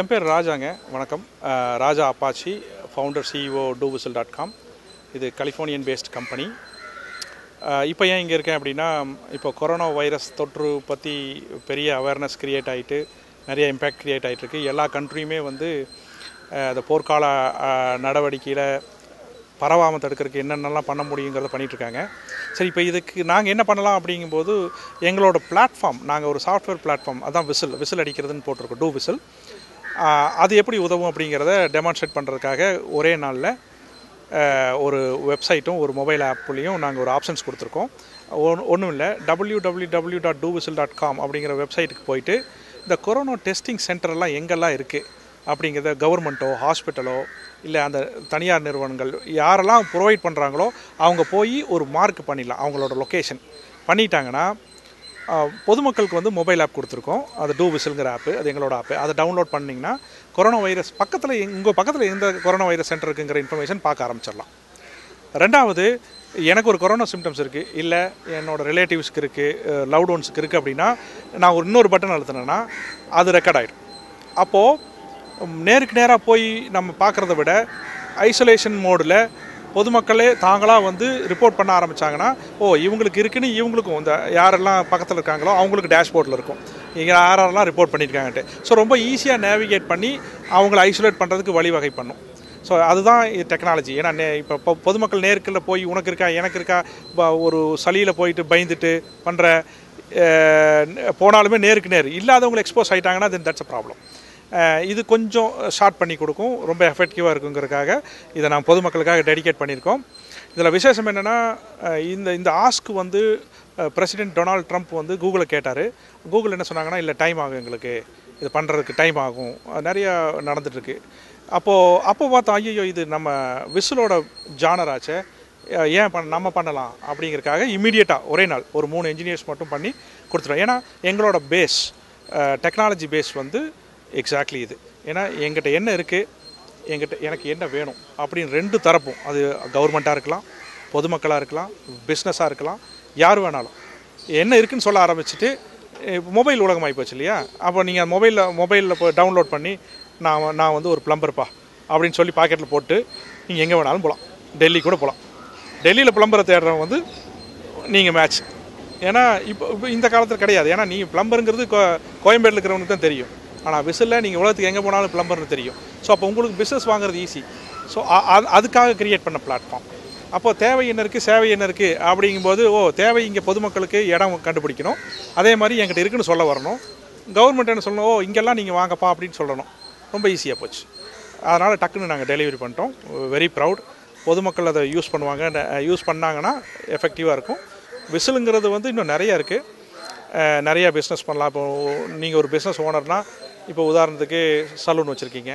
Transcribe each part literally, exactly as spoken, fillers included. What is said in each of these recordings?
என் பேர் ராஜாங்க, வணக்கம். Raja Appachi, founder CEO டோவிசல் dot com. இது கலிஃபோர்னியன் பேஸ்ட் கம்பெனி. இப்போ ஏன் இங்கே இருக்கேன் அப்படின்னா, இப்போ கொரோனா வைரஸ் தொற்று பற்றி பெரிய அவேர்னஸ் க்ரியேட் ஆகிட்டு நிறைய இம்பேக்ட் க்ரியேட் ஆகிட்டுருக்கு. எல்லா கண்ட்ரியுமே வந்து அந்த போர்க்கால நடவடிக்கையில் பரவாமல் தடுக்கிறதுக்கு என்னென்னலாம் பண்ண முடியுங்கிறத பண்ணிகிட்ருக்காங்க. சரி, இப்போ இதுக்கு நாங்கள் என்ன பண்ணலாம் அப்படிங்கும்போது, எங்களோட பிளாட்ஃபார்ம், நாங்கள் ஒரு சாஃப்ட்வேர் பிளாட்ஃபார்ம், அதான் விசில் விசில் அடிக்கிறதுன்னு போட்டிருக்கோம், டூ விசில். அது எப்படி உதவும் அப்படிங்கிறத டெமான்ஸ்ட்ரேட் பண்ணுறதுக்காக ஒரே நாளில் ஒரு வெப்சைட்டும் ஒரு மொபைல் ஆப்லேயும் நாங்கள் ஒரு ஆப்ஷன்ஸ் கொடுத்துருக்கோம். ஒன் ஒன்றும் இல்லை, W W W dot Twistle dot com அப்படிங்கிற வெப்சைட்டுக்கு போயிட்டு இந்த கொரோனா டெஸ்டிங் சென்டர்லாம் எங்கெல்லாம் இருக்குது அப்படிங்கிறத கவர்மெண்ட்டோ ஹாஸ்பிட்டலோ இல்லை அந்த தனியார் நிறுவனங்கள் யாரெல்லாம் ப்ரொவைட் பண்ணுறாங்களோ அவங்க போய் ஒரு மார்க் பண்ணிடலாம். அவங்களோட லொக்கேஷன் பண்ணிட்டாங்கன்னா பொதுமக்களுக்கு வந்து மொபைல் ஆப் கொடுத்துருக்கோம், அது டூ விசில்ங்கிற ஆப்பு, அது எங்களோட ஆப்பு. அதை டவுன்லோட் பண்ணிங்கன்னா கொரோனா வைரஸ் பக்கத்தில் உங்கள் பக்கத்தில் எந்த கொரோனா வைரஸ் சென்டர் இருக்குங்கிற இன்ஃபர்மேஷன் பார்க்க ஆரம்பிச்சிடலாம். ரெண்டாவது, எனக்கு ஒரு கொரோனா சிம்டம்ஸ் இருக்குது, இல்லை என்னோடய ரிலேட்டிவ்ஸ்க்கு இருக்குது, லவ்ட் ஒன்ஸுக்கு இருக்குது அப்படின்னா நான் ஒரு இன்னொரு பட்டன் அழுத்தினேன்னா அது ரெக்கார்ட் ஆகிடும். அப்போது நேருக்கு நேராக போய் நம்ம பார்க்குறத விட ஐசோலேஷன் மோடில் பொதுமக்களே தாங்களாக வந்து ரிப்போர்ட் பண்ண ஆரம்பித்தாங்கன்னா, ஓ இவங்களுக்கு இருக்குன்னு இவங்களுக்கும் இந்த யாரெல்லாம் பக்கத்தில் இருக்காங்களோ அவங்களுக்கு டேஷ்போர்டில் இருக்கும் இங்கே யாரெல்லாம் ரிப்போர்ட் பண்ணியிருக்காங்கன்ட்டு. ஸோ ரொம்ப ஈஸியாக நேவிகேட் பண்ணி அவங்கள ஐசோலேட் பண்ணுறதுக்கு வழிவகை பண்ணும். ஸோ அதுதான் டெக்னாலஜி. ஏன்னா நே இப்போ பொதுமக்கள் நேருக்குள்ள போய் உனக்கு இருக்கா எனக்கு இருக்கா ஒரு சளியில் போயிட்டு பயந்துட்டு பண்ணுற போனாலுமே நேருக்கு நேர் இல்லாதவங்களை எக்ஸ்போஸ் ஆகிட்டாங்கன்னா தென் தட்ஸ் அ ப்ராப்ளம். இது கொஞ்சம் ஷார்ட் பண்ணி கொடுக்கும், ரொம்ப எஃபெக்டிவாக இருக்குங்கிறதுக்காக இதை நான் பொதுமக்களுக்காக டெடிகேட் பண்ணியிருக்கோம். இதில் விசேஷம் என்னென்னா, இந்த இந்த ஆஸ்க்கு வந்து பிரசிடென்ட் டொனால்ட் ட்ரம்ப் வந்து கூகுளை கேட்டார். கூகுள் என்ன சொன்னாங்கன்னா, இல்லை டைம் ஆகும், எங்களுக்கு இது பண்ணுறதுக்கு டைம் ஆகும், நிறையா நடந்துகிட்ருக்கு. அப்போது அப்போ பார்த்தா ஐயோ இது நம்ம விசிலோட ஜானராச்சே, ஏன் பண்ண நம்ம பண்ணலாம் அப்படிங்கிறதுக்காக இமீடியட்டாக ஒரே நாள் ஒரு மூணு இன்ஜினியர்ஸ் மட்டும் பண்ணி கொடுத்துருவோம். ஏன்னா எங்களோட பேஸ் டெக்னாலஜி பேஸ் வந்து எக்ஸாக்ட்லி இது. ஏன்னா எங்கிட்ட என்ன இருக்குது, எங்கிட்ட எனக்கு என்ன வேணும் அப்படின்னு ரெண்டு தரப்பும், அது கவர்மெண்ட்டாக இருக்கலாம், பொதுமக்களாக இருக்கலாம், பிஸ்னஸாக இருக்கலாம், யார் வேணாலும் என்ன இருக்குதுன்னு சொல்ல ஆரம்பிச்சுட்டு மொபைல் உலகமாகி போச்சு இல்லையா. அப்போ நீங்கள் மொபைலில் மொபைலில் இப்போ டவுன்லோட் பண்ணி நான் நான் வந்து ஒரு ப்ளம்பர்ப்பா அப்படின்னு சொல்லி பாக்கெட்டில் போட்டு நீங்கள் எங்கே வேணாலும் போகலாம், டெல்லி கூட போகலாம். டெல்லியில் ப்ளம்பரை தேடுறவங்க வந்து நீங்கள் மேட்ச். ஏன்னா இப்போ இந்த காலத்தில் கிடையாது. ஏன்னா நீங்கள் ப்ளம்பருங்கிறது கோ கோயம்பேட்டில் இருக்கிறவனுக்கு தான் தெரியும். ஆனால் விசிலில் நீங்கள் உலகத்துக்கு எங்கே போனாலும் ப்ளம்பர்னு தெரியும். ஸோ அப்போ உங்களுக்கு பிஸ்னஸ் வாங்குறது ஈஸி. ஸோ அதுக்காக க்ரியேட் பண்ண பிளாட்ஃபார்ம். அப்போது தேவை என்ன இருக்குது, சேவை என்ன இருக்குது அப்படிங்கும்போது, ஓ தேவை இங்கே பொதுமக்களுக்கு இடம் கண்டுபிடிக்கணும், அதே மாதிரி என்கிட்ட இருக்குன்னு சொல்ல வரணும், கவர்மெண்ட் என்ன சொல்லணும், ஓ இங்கெல்லாம் நீங்கள் வாங்கப்பா அப்படின்னு சொல்லணும். ரொம்ப ஈஸியாக போச்சு. அதனால் டக்குன்னு நாங்கள் டெலிவரி பண்ணிட்டோம். Very proud. பொதுமக்கள் அதை யூஸ் பண்ணுவாங்க, யூஸ் பண்ணாங்கன்னா எஃபெக்டிவாக இருக்கும். விசிலுங்கிறது வந்து இன்னும் நிறையா இருக்குது, நிறையா பிஸ்னஸ் பண்ணலாம். இப்போ நீங்கள் ஒரு பிஸ்னஸ் ஓனர்னால், இப்போ உதாரணத்துக்கு சலூன் வச்சுருக்கீங்க,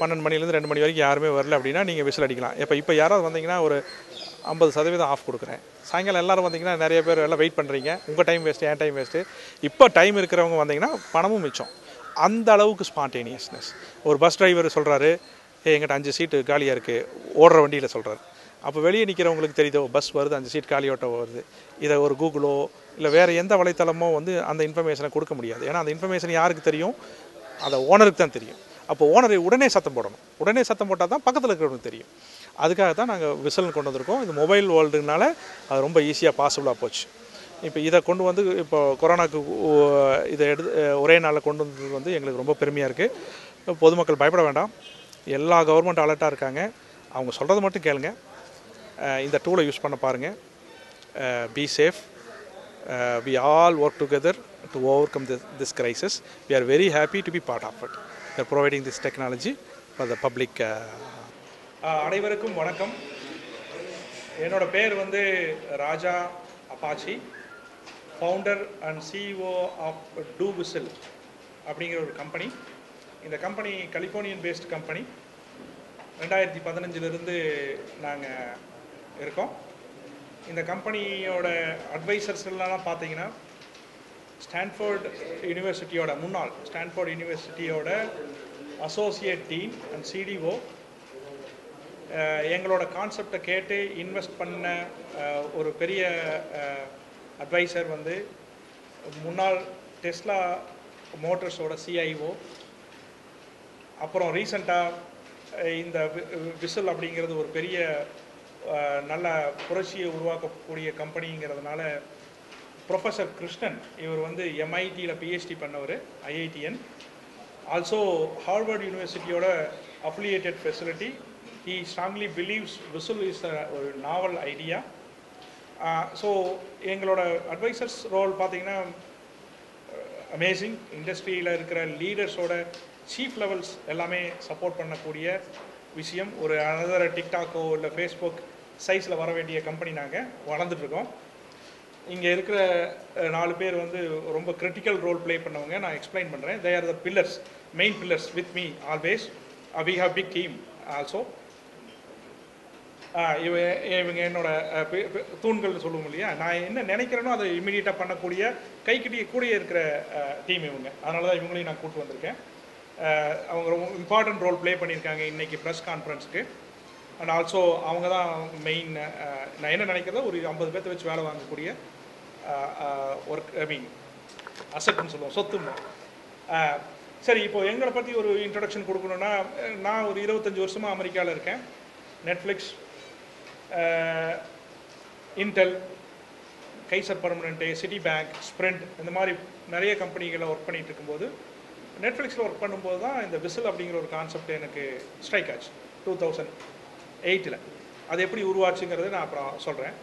பன்னெண்டு மணிலேருந்து ரெண்டு மணி வரைக்கும் யாருமே வரல அப்படின்னா நீங்கள் விசில் அடிக்கலாம். இப்போ இப்போ யாராவது வந்தீங்கன்னா ஒரு ஐம்பது சதவீதம் ஆஃப் கொடுக்குறேன். சாயங்காலம் எல்லோரும் வந்தீங்கன்னா நிறைய பேர் எல்லாம் வெயிட் பண்ணுறீங்க, உங்கள் டைம் வேஸ்ட்டு, என் டைம் வேஸ்ட்டு. இப்போ டைம் இருக்கிறவங்க வந்தீங்கன்னா பணமும் மிச்சம். அந்த அளவுக்கு ஸ்பான்டேனியஸ்னஸ். ஒரு பஸ் டிரைவர் சொல்கிறாரு, ஏ எங்கிட்ட அஞ்சு சீட்டு காலியாக இருக்குது, ஓடுற வண்டியில் சொல்கிறாரு. அப்போ வெளியே நிற்கிறவங்களுக்கு தெரியுதோ பஸ் வருது, அஞ்சு சீட் காலி ஓட்ட வருது. இதை ஒரு கூகுளோ இல்லை வேறு எந்த வலைத்தளமோ வந்து அந்த இன்ஃபர்மேஷனை கொடுக்க முடியாது. ஏன்னா அந்த இன்ஃபர்மேஷன் யாருக்கு தெரியும், அதை ஓனருக்கு தான் தெரியும். அப்போ ஓனர் உடனே சத்தம் போடணும், உடனே சத்தம் போட்டால் தான் பக்கத்தில் இருக்கிறவங்களுக்கு தெரியும். அதுக்காக தான் நாங்கள் விசில் கொண்டு வந்திருக்கோம். இது மொபைல் வேர்ல்டுனால அது ரொம்ப ஈஸியாக பாசிபிளாக போச்சு. இப்போ இதை கொண்டு வந்து இப்போ கொரோனாக்கு இதை எடுத்து ஒரே நாளில் கொண்டு வந்தது வந்து எங்களுக்கு ரொம்ப பெருமையாக இருக்குது. பொதுமக்கள் பயப்பட வேண்டாம், எல்லா கவர்மெண்ட் அலர்ட்டாக இருக்காங்க, அவங்க சொல்கிறது மட்டும் கேளுங்க, இந்த டூலை யூஸ் பண்ண பாருங்கள். Be safe. Uh, we all work together to overcome this, this crisis. We are very happy to be part of it. We are providing this technology for the public. அனைவருக்கும் வணக்கம். என்னோட பேர் வந்து Raja Appachi, founder and CEO of Twistle அப்படிங்கிற ஒரு company. இந்த company Californian based company. ரெண்டாயிரத்தி பதினஞ்சிலிருந்து நாங்கள் இருக்கோம். இந்த கம்பெனியோட அட்வைசர்ஸ்லாம் பார்த்தீங்கன்னா, ஸ்டான்ஃபோர்ட் யூனிவர்சிட்டியோட முன்னாள் ஸ்டான்ஃபோர்ட் யூனிவர்சிட்டியோட அசோசியேட் டீன் அண்ட் சிடிஓ, எங்களோட கான்செப்டை கேட்டு இன்வெஸ்ட் பண்ண ஒரு பெரிய அட்வைசர் வந்து முன்னாள் டெஸ்லா மோட்டர்ஸோட சிஐஓ, அப்புறம் ரீசண்டாக இந்த விசில் அப்படிங்கிறது ஒரு பெரிய நல்ல புரட்சியை உருவாக்கக்கூடிய கம்பெனிங்கிறதுனால ப்ரொஃபஸர் கிருஷ்ணன், இவர் வந்து எம்ஐடியில் பிஹெச்டி பண்ணவர், ஐஐடிஎன், ஆல்சோ ஹார்வர்ட் யூனிவர்சிட்டியோட affiliated facility. He strongly believes whistle is a novel idea. Uh, so எங்களோட அட்வைசர்ஸ் ரோல் பார்த்தீங்கன்னா அமேசிங், இண்டஸ்ட்ரியில் இருக்கிற லீடர்ஸோட சீஃப் லெவல்ஸ் எல்லாமே சப்போர்ட் பண்ணக்கூடிய விஷயம். ஒரு அனதர் டிக்டாக்கோ இல்லை ஃபேஸ்புக் சைஸில் வர வேண்டிய கம்பெனி நாங்கள் வளர்ந்துட்ருக்கோம். இங்கே இருக்கிற நாலு பேர் வந்து ரொம்ப கிரிட்டிக்கல் ரோல் ப்ளே பண்ணவங்க. நான் எக்ஸ்பிளைன் பண்ணுறேன். They are the pillars, main pillars with me always. We have big team also. இவ இவங்க என்னோட தூண்கள்னு சொல்லுவோம் இல்லையா, நான் என்ன நினைக்கிறேனோ அதை இமீடியட்டாக பண்ணக்கூடிய கைக்கிட்டிய கூடிய இருக்கிற டீம் இவங்க. அதனால தான் இவங்களையும் நான் கூப்பிட்டு வந்திருக்கேன். அவங்க ரொம்ப இம்பார்ட்டன்ட் ரோல் ப்ளே பண்ணியிருக்காங்க இன்றைக்கி ப்ரெஸ் கான்ஃபரன்ஸுக்கு. அண்ட் ஆல்சோ அவங்க தான் மெயின். நான் என்ன நினைக்கிறதோ ஒரு ஐம்பது பேர்த்தை வச்சு வேலை வாங்கக்கூடிய ஒர்க், ஐ மீன் அசட்னு சொல்லுவோம், சொத்துன்னு. சரி, இப்போது எங்களை பற்றி ஒரு இன்ட்ரடக்ஷன் கொடுக்கணுன்னா, நான் ஒரு இருபத்தஞ்சி வருஷமாக அமெரிக்காவில் இருக்கேன். Netflix, Intel, Kaiser Permanente, Citibank, Sprint, இந்த மாதிரி நிறைய கம்பெனிகளில் ஒர்க் பண்ணிகிட்டு இருக்கும்போது, நெட்ஃப்ளிக்ஸில் ஒர்க் பண்ணும்போது தான் இந்த விசில் அப்படிங்கிற ஒரு கான்செப்ட் எனக்கு ஸ்ட்ரைக் ஆச்சு டூ தௌசண்ட் எயிட்டில். அது எப்படி உருவாச்சுங்கிறது நான் அப்புறம் சொல்கிறேன்.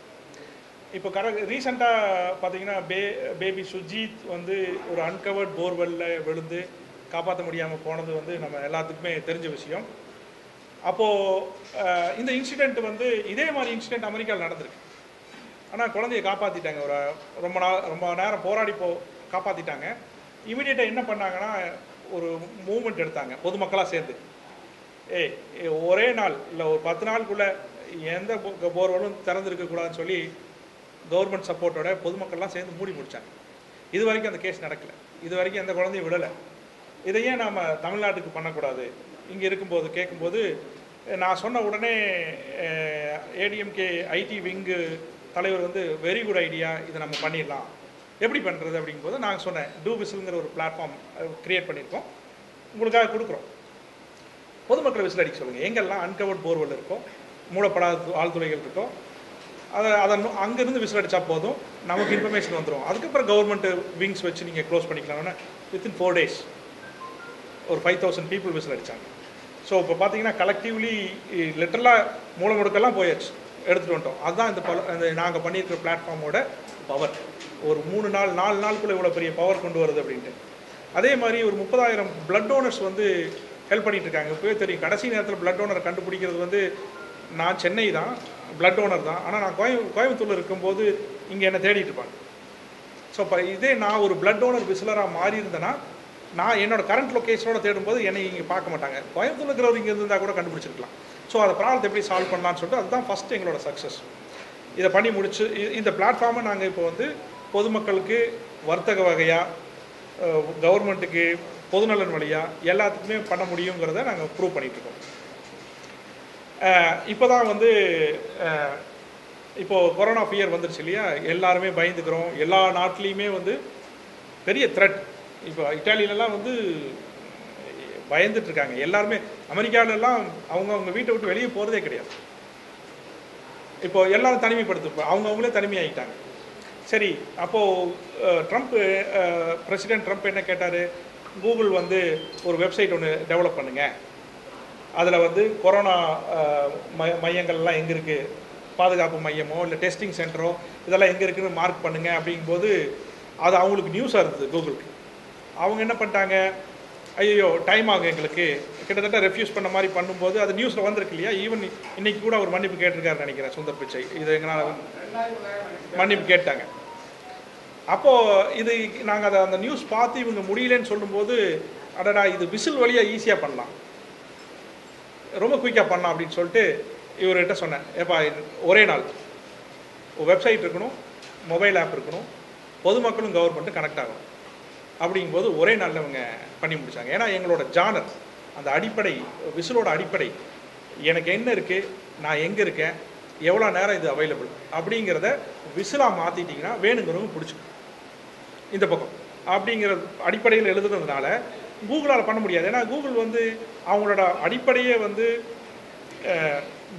இப்போ கர ரீசெண்டாக பார்த்தீங்கன்னா பே பேபி சுஜித் வந்து ஒரு அன்கவர்ட் போர்வெல்லில் விழுந்து காப்பாற்ற முடியாமல் போனது வந்து நம்ம எல்லாத்துக்குமே தெரிஞ்ச விஷயம். அப்போது இந்த இன்சிடெண்ட் வந்து இதே மாதிரி இன்சிடெண்ட் அமெரிக்காவில் நடந்திருக்கு. ஆனால் குழந்தையை காப்பாற்றிட்டாங்க. ஒரு ரொம்ப நாள் ரொம்ப நேரம் போராடி போ காப்பாற்றிட்டாங்க. இமீடியட்டாக என்ன பண்ணாங்கன்னா ஒரு மூமெண்ட் எடுத்தாங்க பொதுமக்களாக சேர்ந்து. ஏ ஒரே நாள் இல்லை ஒரு பத்து நாளுக்குள்ளே எந்த போர்வெல்லும் திறந்துருக்கக்கூடாதுன்னு சொல்லி கவர்மெண்ட் சப்போர்ட்டோட பொதுமக்கள்லாம் சேர்ந்து மூடி முடித்தாங்க. இது வரைக்கும் அந்த கேஸ் நடக்கலை, இது வரைக்கும் எந்த குழந்தையும் விடலை. இதையே நாம் தமிழ்நாட்டுக்கு பண்ணக்கூடாது இங்கே இருக்கும்போது கேட்கும்போது, நான் சொன்ன உடனே ஏடிஎம்கே ஐடி விங்கு தலைவர் வந்து வெரி குட் ஐடியா, இதை நம்ம பண்ணிடலாம், எப்படி பண்ணுறது அப்படிங்கும்போது நாங்கள் சொன்னேன் DoWhistle ஒரு பிளாட்ஃபார்ம் க்ரியேட் பண்ணியிருக்கோம், உங்களுக்காக கொடுக்குறோம், பொதுமக்களை விசில் அடிக்க சொல்லுங்கள். எங்கெல்லாம் அன்கவர்ட் போர்வெல் இருக்கும், மூடப்படாத ஆழ்துளைகள் இருக்கும், அதை அதை அங்கேருந்து விசில் அடித்தா போதும், நமக்கு இன்ஃபர்மேஷன் வந்துடும், அதுக்கப்புறம் கவர்மெண்ட்டு விங்ஸ் வச்சு நீங்கள் க்ளோஸ் பண்ணிக்கலாம்னா வித்தின் ஃபோர் டேஸ் ஒரு ஃபைவ் தௌசண்ட் பீப்புள் விசில் அடித்தாங்க. ஸோ இப்போ பார்த்தீங்கன்னா கலெக்டிவ்லி லிட்டரலாக மூல முடுக்கெல்லாம் போயாச்சு, எடுத்துகிட்டு வந்துட்டோம். அதுதான் இந்த பல இந்த நாங்கள் பண்ணியிருக்கிற பிளாட்ஃபார்மோட பவர். ஒரு மூணு நாள் நாலு நாளுக்குள்ளே இவ்வளோ பெரிய பவர் கொண்டு வருது அப்படின்ட்டு. அதே மாதிரி ஒரு முப்பதாயிரம் பிளட் டோனர்ஸ் வந்து ஹெல்ப் பண்ணிகிட்ருக்காங்க. இப்போவே தெரியும், கடைசி நேரத்தில் பிளட் டோனரை கண்டுபிடிக்கிறது வந்து, நான் சென்னை தான் பிளட் டோனர் தான், ஆனால் நான் கோயம் கோயம்புத்தூரில் இருக்கும்போது இங்கே என்னை தேடிட்டு இருப்பாங்க. ஸோ இப்போ இதே நான் ஒரு பிளட் டோனர் விசிலராக மாறி இருந்தேன்னா, நான் என்னோடய கரண்ட் லொக்கேஷனோட தேடும்போது என்னை இங்கே பார்க்க மாட்டாங்க, கோயம்புத்தூர் இருக்கிறவர் இங்கே இருந்தால் கூட கண்டுபிடிச்சிருக்கலாம். ஸோ அதை ப்ராப்ளத்தை எப்படி சால்வ் பண்ணலான்னு சொல்லிட்டு அதுதான் ஃபஸ்ட்டு எங்களோட சக்ஸஸ். இதை பண்ணி முடிச்சு இந்த பிளாட்ஃபார்மை நாங்கள் இப்போ வந்து பொதுமக்களுக்கு வர்த்தக வகையாக, கவர்மெண்ட்டுக்கு பொதுநலன் வழியாக எல்லாத்துக்குமே பண்ண முடியுங்கிறத நாங்கள் ப்ரூவ் பண்ணிகிட்ருக்கோம். இப்போ தான் வந்து இப்போது கொரோனா ஃபியர் வந்துருச்சு இல்லையா, எல்லாருமே பயந்துக்கிறோம். எல்லா நாட்டிலையுமே வந்து பெரிய த்ரெட். இப்போ இட்டாலியிலலாம் வந்து பயந்துட்டுருக்காங்க எல்லாருமே. அமெரிக்காவிலலாம் அவங்க அவங்க வீட்டை விட்டு வெளியே போகிறதே கிடையாது. இப்போ எல்லோரும் தனிமைப்படுத்த அவங்க அவங்களே தனிமையாகிட்டாங்க. சரி, அப்போது ட்ரம்ப் பிரசிடெண்ட் ட்ரம்ப் என்ன கேட்டார், கூகுள் வந்து ஒரு வெப்சைட் ஒன்று டெவலப் பண்ணுங்கள், அதில் வந்து கொரோனா மைய மையங்கள்லாம் எங்கே இருக்குது, பாதுகாப்பு மையமோ இல்லை டெஸ்டிங் சென்டரோ இதெல்லாம் எங்கே இருக்குதுன்னு மார்க் பண்ணுங்கள் அப்படிங்கும்போது அது அவங்களுக்கு நியூஸாக இருந்தது கூகுளுக்கு. அவங்க என்ன பண்ணிட்டாங்க, ஐயோ டைம் ஆகும் எங்களுக்கு, கிட்டத்தட்ட ரெஃப்யூஸ் பண்ண மாதிரி பண்ணும்போது அது நியூஸில் வந்திருக்கு இல்லையா. ஈவன் இன்றைக்கி கூட அவர் மன்னிப்பு கேட்டிருக்காருன்னு நினைக்கிறேன் சுந்தர் பிச்சை, இது எங்களால் மன்னிப்பு கேட்டாங்க. அப்போது இது நாங்கள் அதை அந்த நியூஸ் பார்த்து இவங்க முடியலன்னு சொல்லும்போது, அடடா இது விசில் வழியாக ஈஸியாக பண்ணலாம், ரொம்ப குயிக்காக பண்ணலாம் அப்படின்னு சொல்லிட்டு இவர்கிட்ட சொன்னேன், ஏப்பா ஒரே நாள் வெப்சைட் இருக்கணும், மொபைல் ஆப் இருக்கணும், பொதுமக்களும் கவர்மெண்ட்டும் கனெக்ட் ஆகணும் அப்படிங்கும்போது ஒரே நாளில் அவங்க பண்ணி முடித்தாங்க. ஏன்னா எங்களோட ஜானர், அந்த அடிப்படை விசிலோட அடிப்படை எனக்கு என்ன இருக்குது, நான் எங்கே இருக்கேன், எவ்வளோ நேரம் இது அவைலபிள் அப்படிங்கிறத விசிலாக மாற்றிட்டிங்கன்னா வேணுங்கிறவங்க பிடிச்சிக்கும் இந்த பக்கம் அப்படிங்கிற அடிப்படையில் எழுதுனதுனால கூகுளால் பண்ண முடியாது. ஏன்னா கூகுள் வந்து அவங்களோட அடிப்படையே வந்து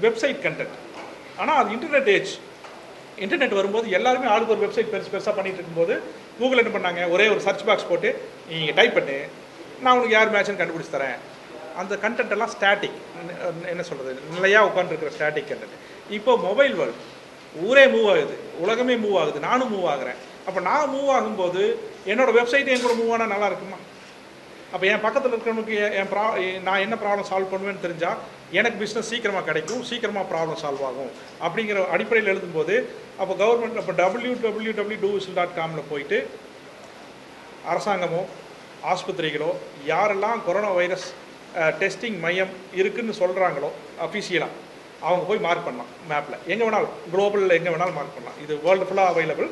வெப்சைட் கண்டென்ட். ஆனால் அது இன்டர்நெட் ஏஜ், இன்டர்நெட் வரும்போது எல்லாருமே ஆளுக்கு ஒரு வெப்சைட் பெருசு பெருசாக பண்ணிகிட்டு இருக்கும்போது கூகுள் என்ன பண்ணாங்க, ஒரே ஒரு சர்ச் பாக்ஸ் போட்டு நீங்கள் டைப் பண்ணி நான் உங்களுக்கு யார் மேட்ச்னு கண்டுபிடிச்சி தரேன். அந்த கண்டென்ட் எல்லாம் ஸ்டாட்டிக், என்ன சொல்கிறது, நிலையாக உட்காந்துருக்கிற ஸ்டாட்டிக் கண்டென்ட். இப்போ மொபைல் வேர்ல்டு, ஊரே மூவ் ஆகுது, உலகமே மூவ் ஆகுது, நானும் மூவ் ஆகுறேன். அப்போ நான் மூவ் ஆகும்போது என்னோடய வெப்சைட்டு என் கூட மூவ் ஆனால் நல்லா இருக்குமா? அப்போ என் பக்கத்தில் இருக்கிறவனுக்கு என் ப்ரா நான் என்ன ப்ராப்ளம் சால்வ் பண்ணுவேன்னு தெரிஞ்சால் எனக்கு பிஸ்னஸ் சீக்கிரமாக கிடைக்கும், சீக்கிரமாக ப்ராப்ளம் சால்வ் ஆகும் அப்படிங்கிற அடிப்படையில் எழுதும்போது அப்போ கவர்மெண்ட் அப்போ W W W dot whistle dot காமில் போயிட்டு அரசாங்கமோ ஆஸ்பத்திரிகளோ யாரெல்லாம் கொரோனா வைரஸ் டெஸ்டிங் மையம் இருக்குதுன்னு சொல்கிறாங்களோ அஃபிஷியலாக அவங்க போய் மார்க் பண்ணலாம் மேப்பில், எங்கே வேணாலும் குளோபலில் எங்கே வேணாலும் மார்க் பண்ணலாம். இது வேர்ல்டு ஃபுல்லாக அவைலபிள்.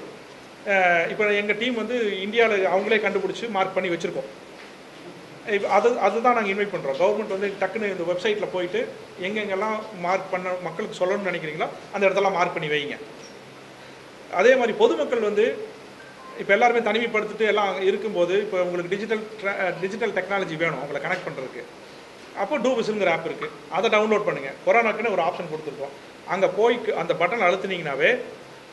இப்போ எங்கள் டீம் வந்து இந்தியாவில் அவங்களே கண்டுபிடிச்சி மார்க் பண்ணி வச்சுருக்கோம். இப்போ அது அதுதான் நாங்கள் இன்வைட் பண்ணுறோம். கவர்மெண்ட் வந்து டக்குன்னு இந்த வெப்சைட்டில் போயிட்டு எங்கெங்கெல்லாம் மார்க் பண்ண மக்களுக்கு சொல்லணும்னு நினைக்கிறீங்களோ அந்த இடத்தெல்லாம் மார்க் பண்ணி வைங்க. அதே மாதிரி பொதுமக்கள் வந்து இப்போ எல்லாருமே தனிமைப்படுத்திட்டு எல்லாம் இருக்கும்போது இப்போ உங்களுக்கு டிஜிட்டல் டிஜிட்டல் டெக்னாலஜி வேணும் உங்களை கனெக்ட் பண்ணுறதுக்கு. அப்போ டூபிஸ்ங்கிற ஆப் இருக்குது, அதை டவுன்லோட் பண்ணுங்கள். கொரோனாக்குன்னு ஒரு ஆப்ஷன் கொடுத்துருக்கோம், அங்கே போய் அந்த பட்டன் அழுத்துனீங்கன்னாவே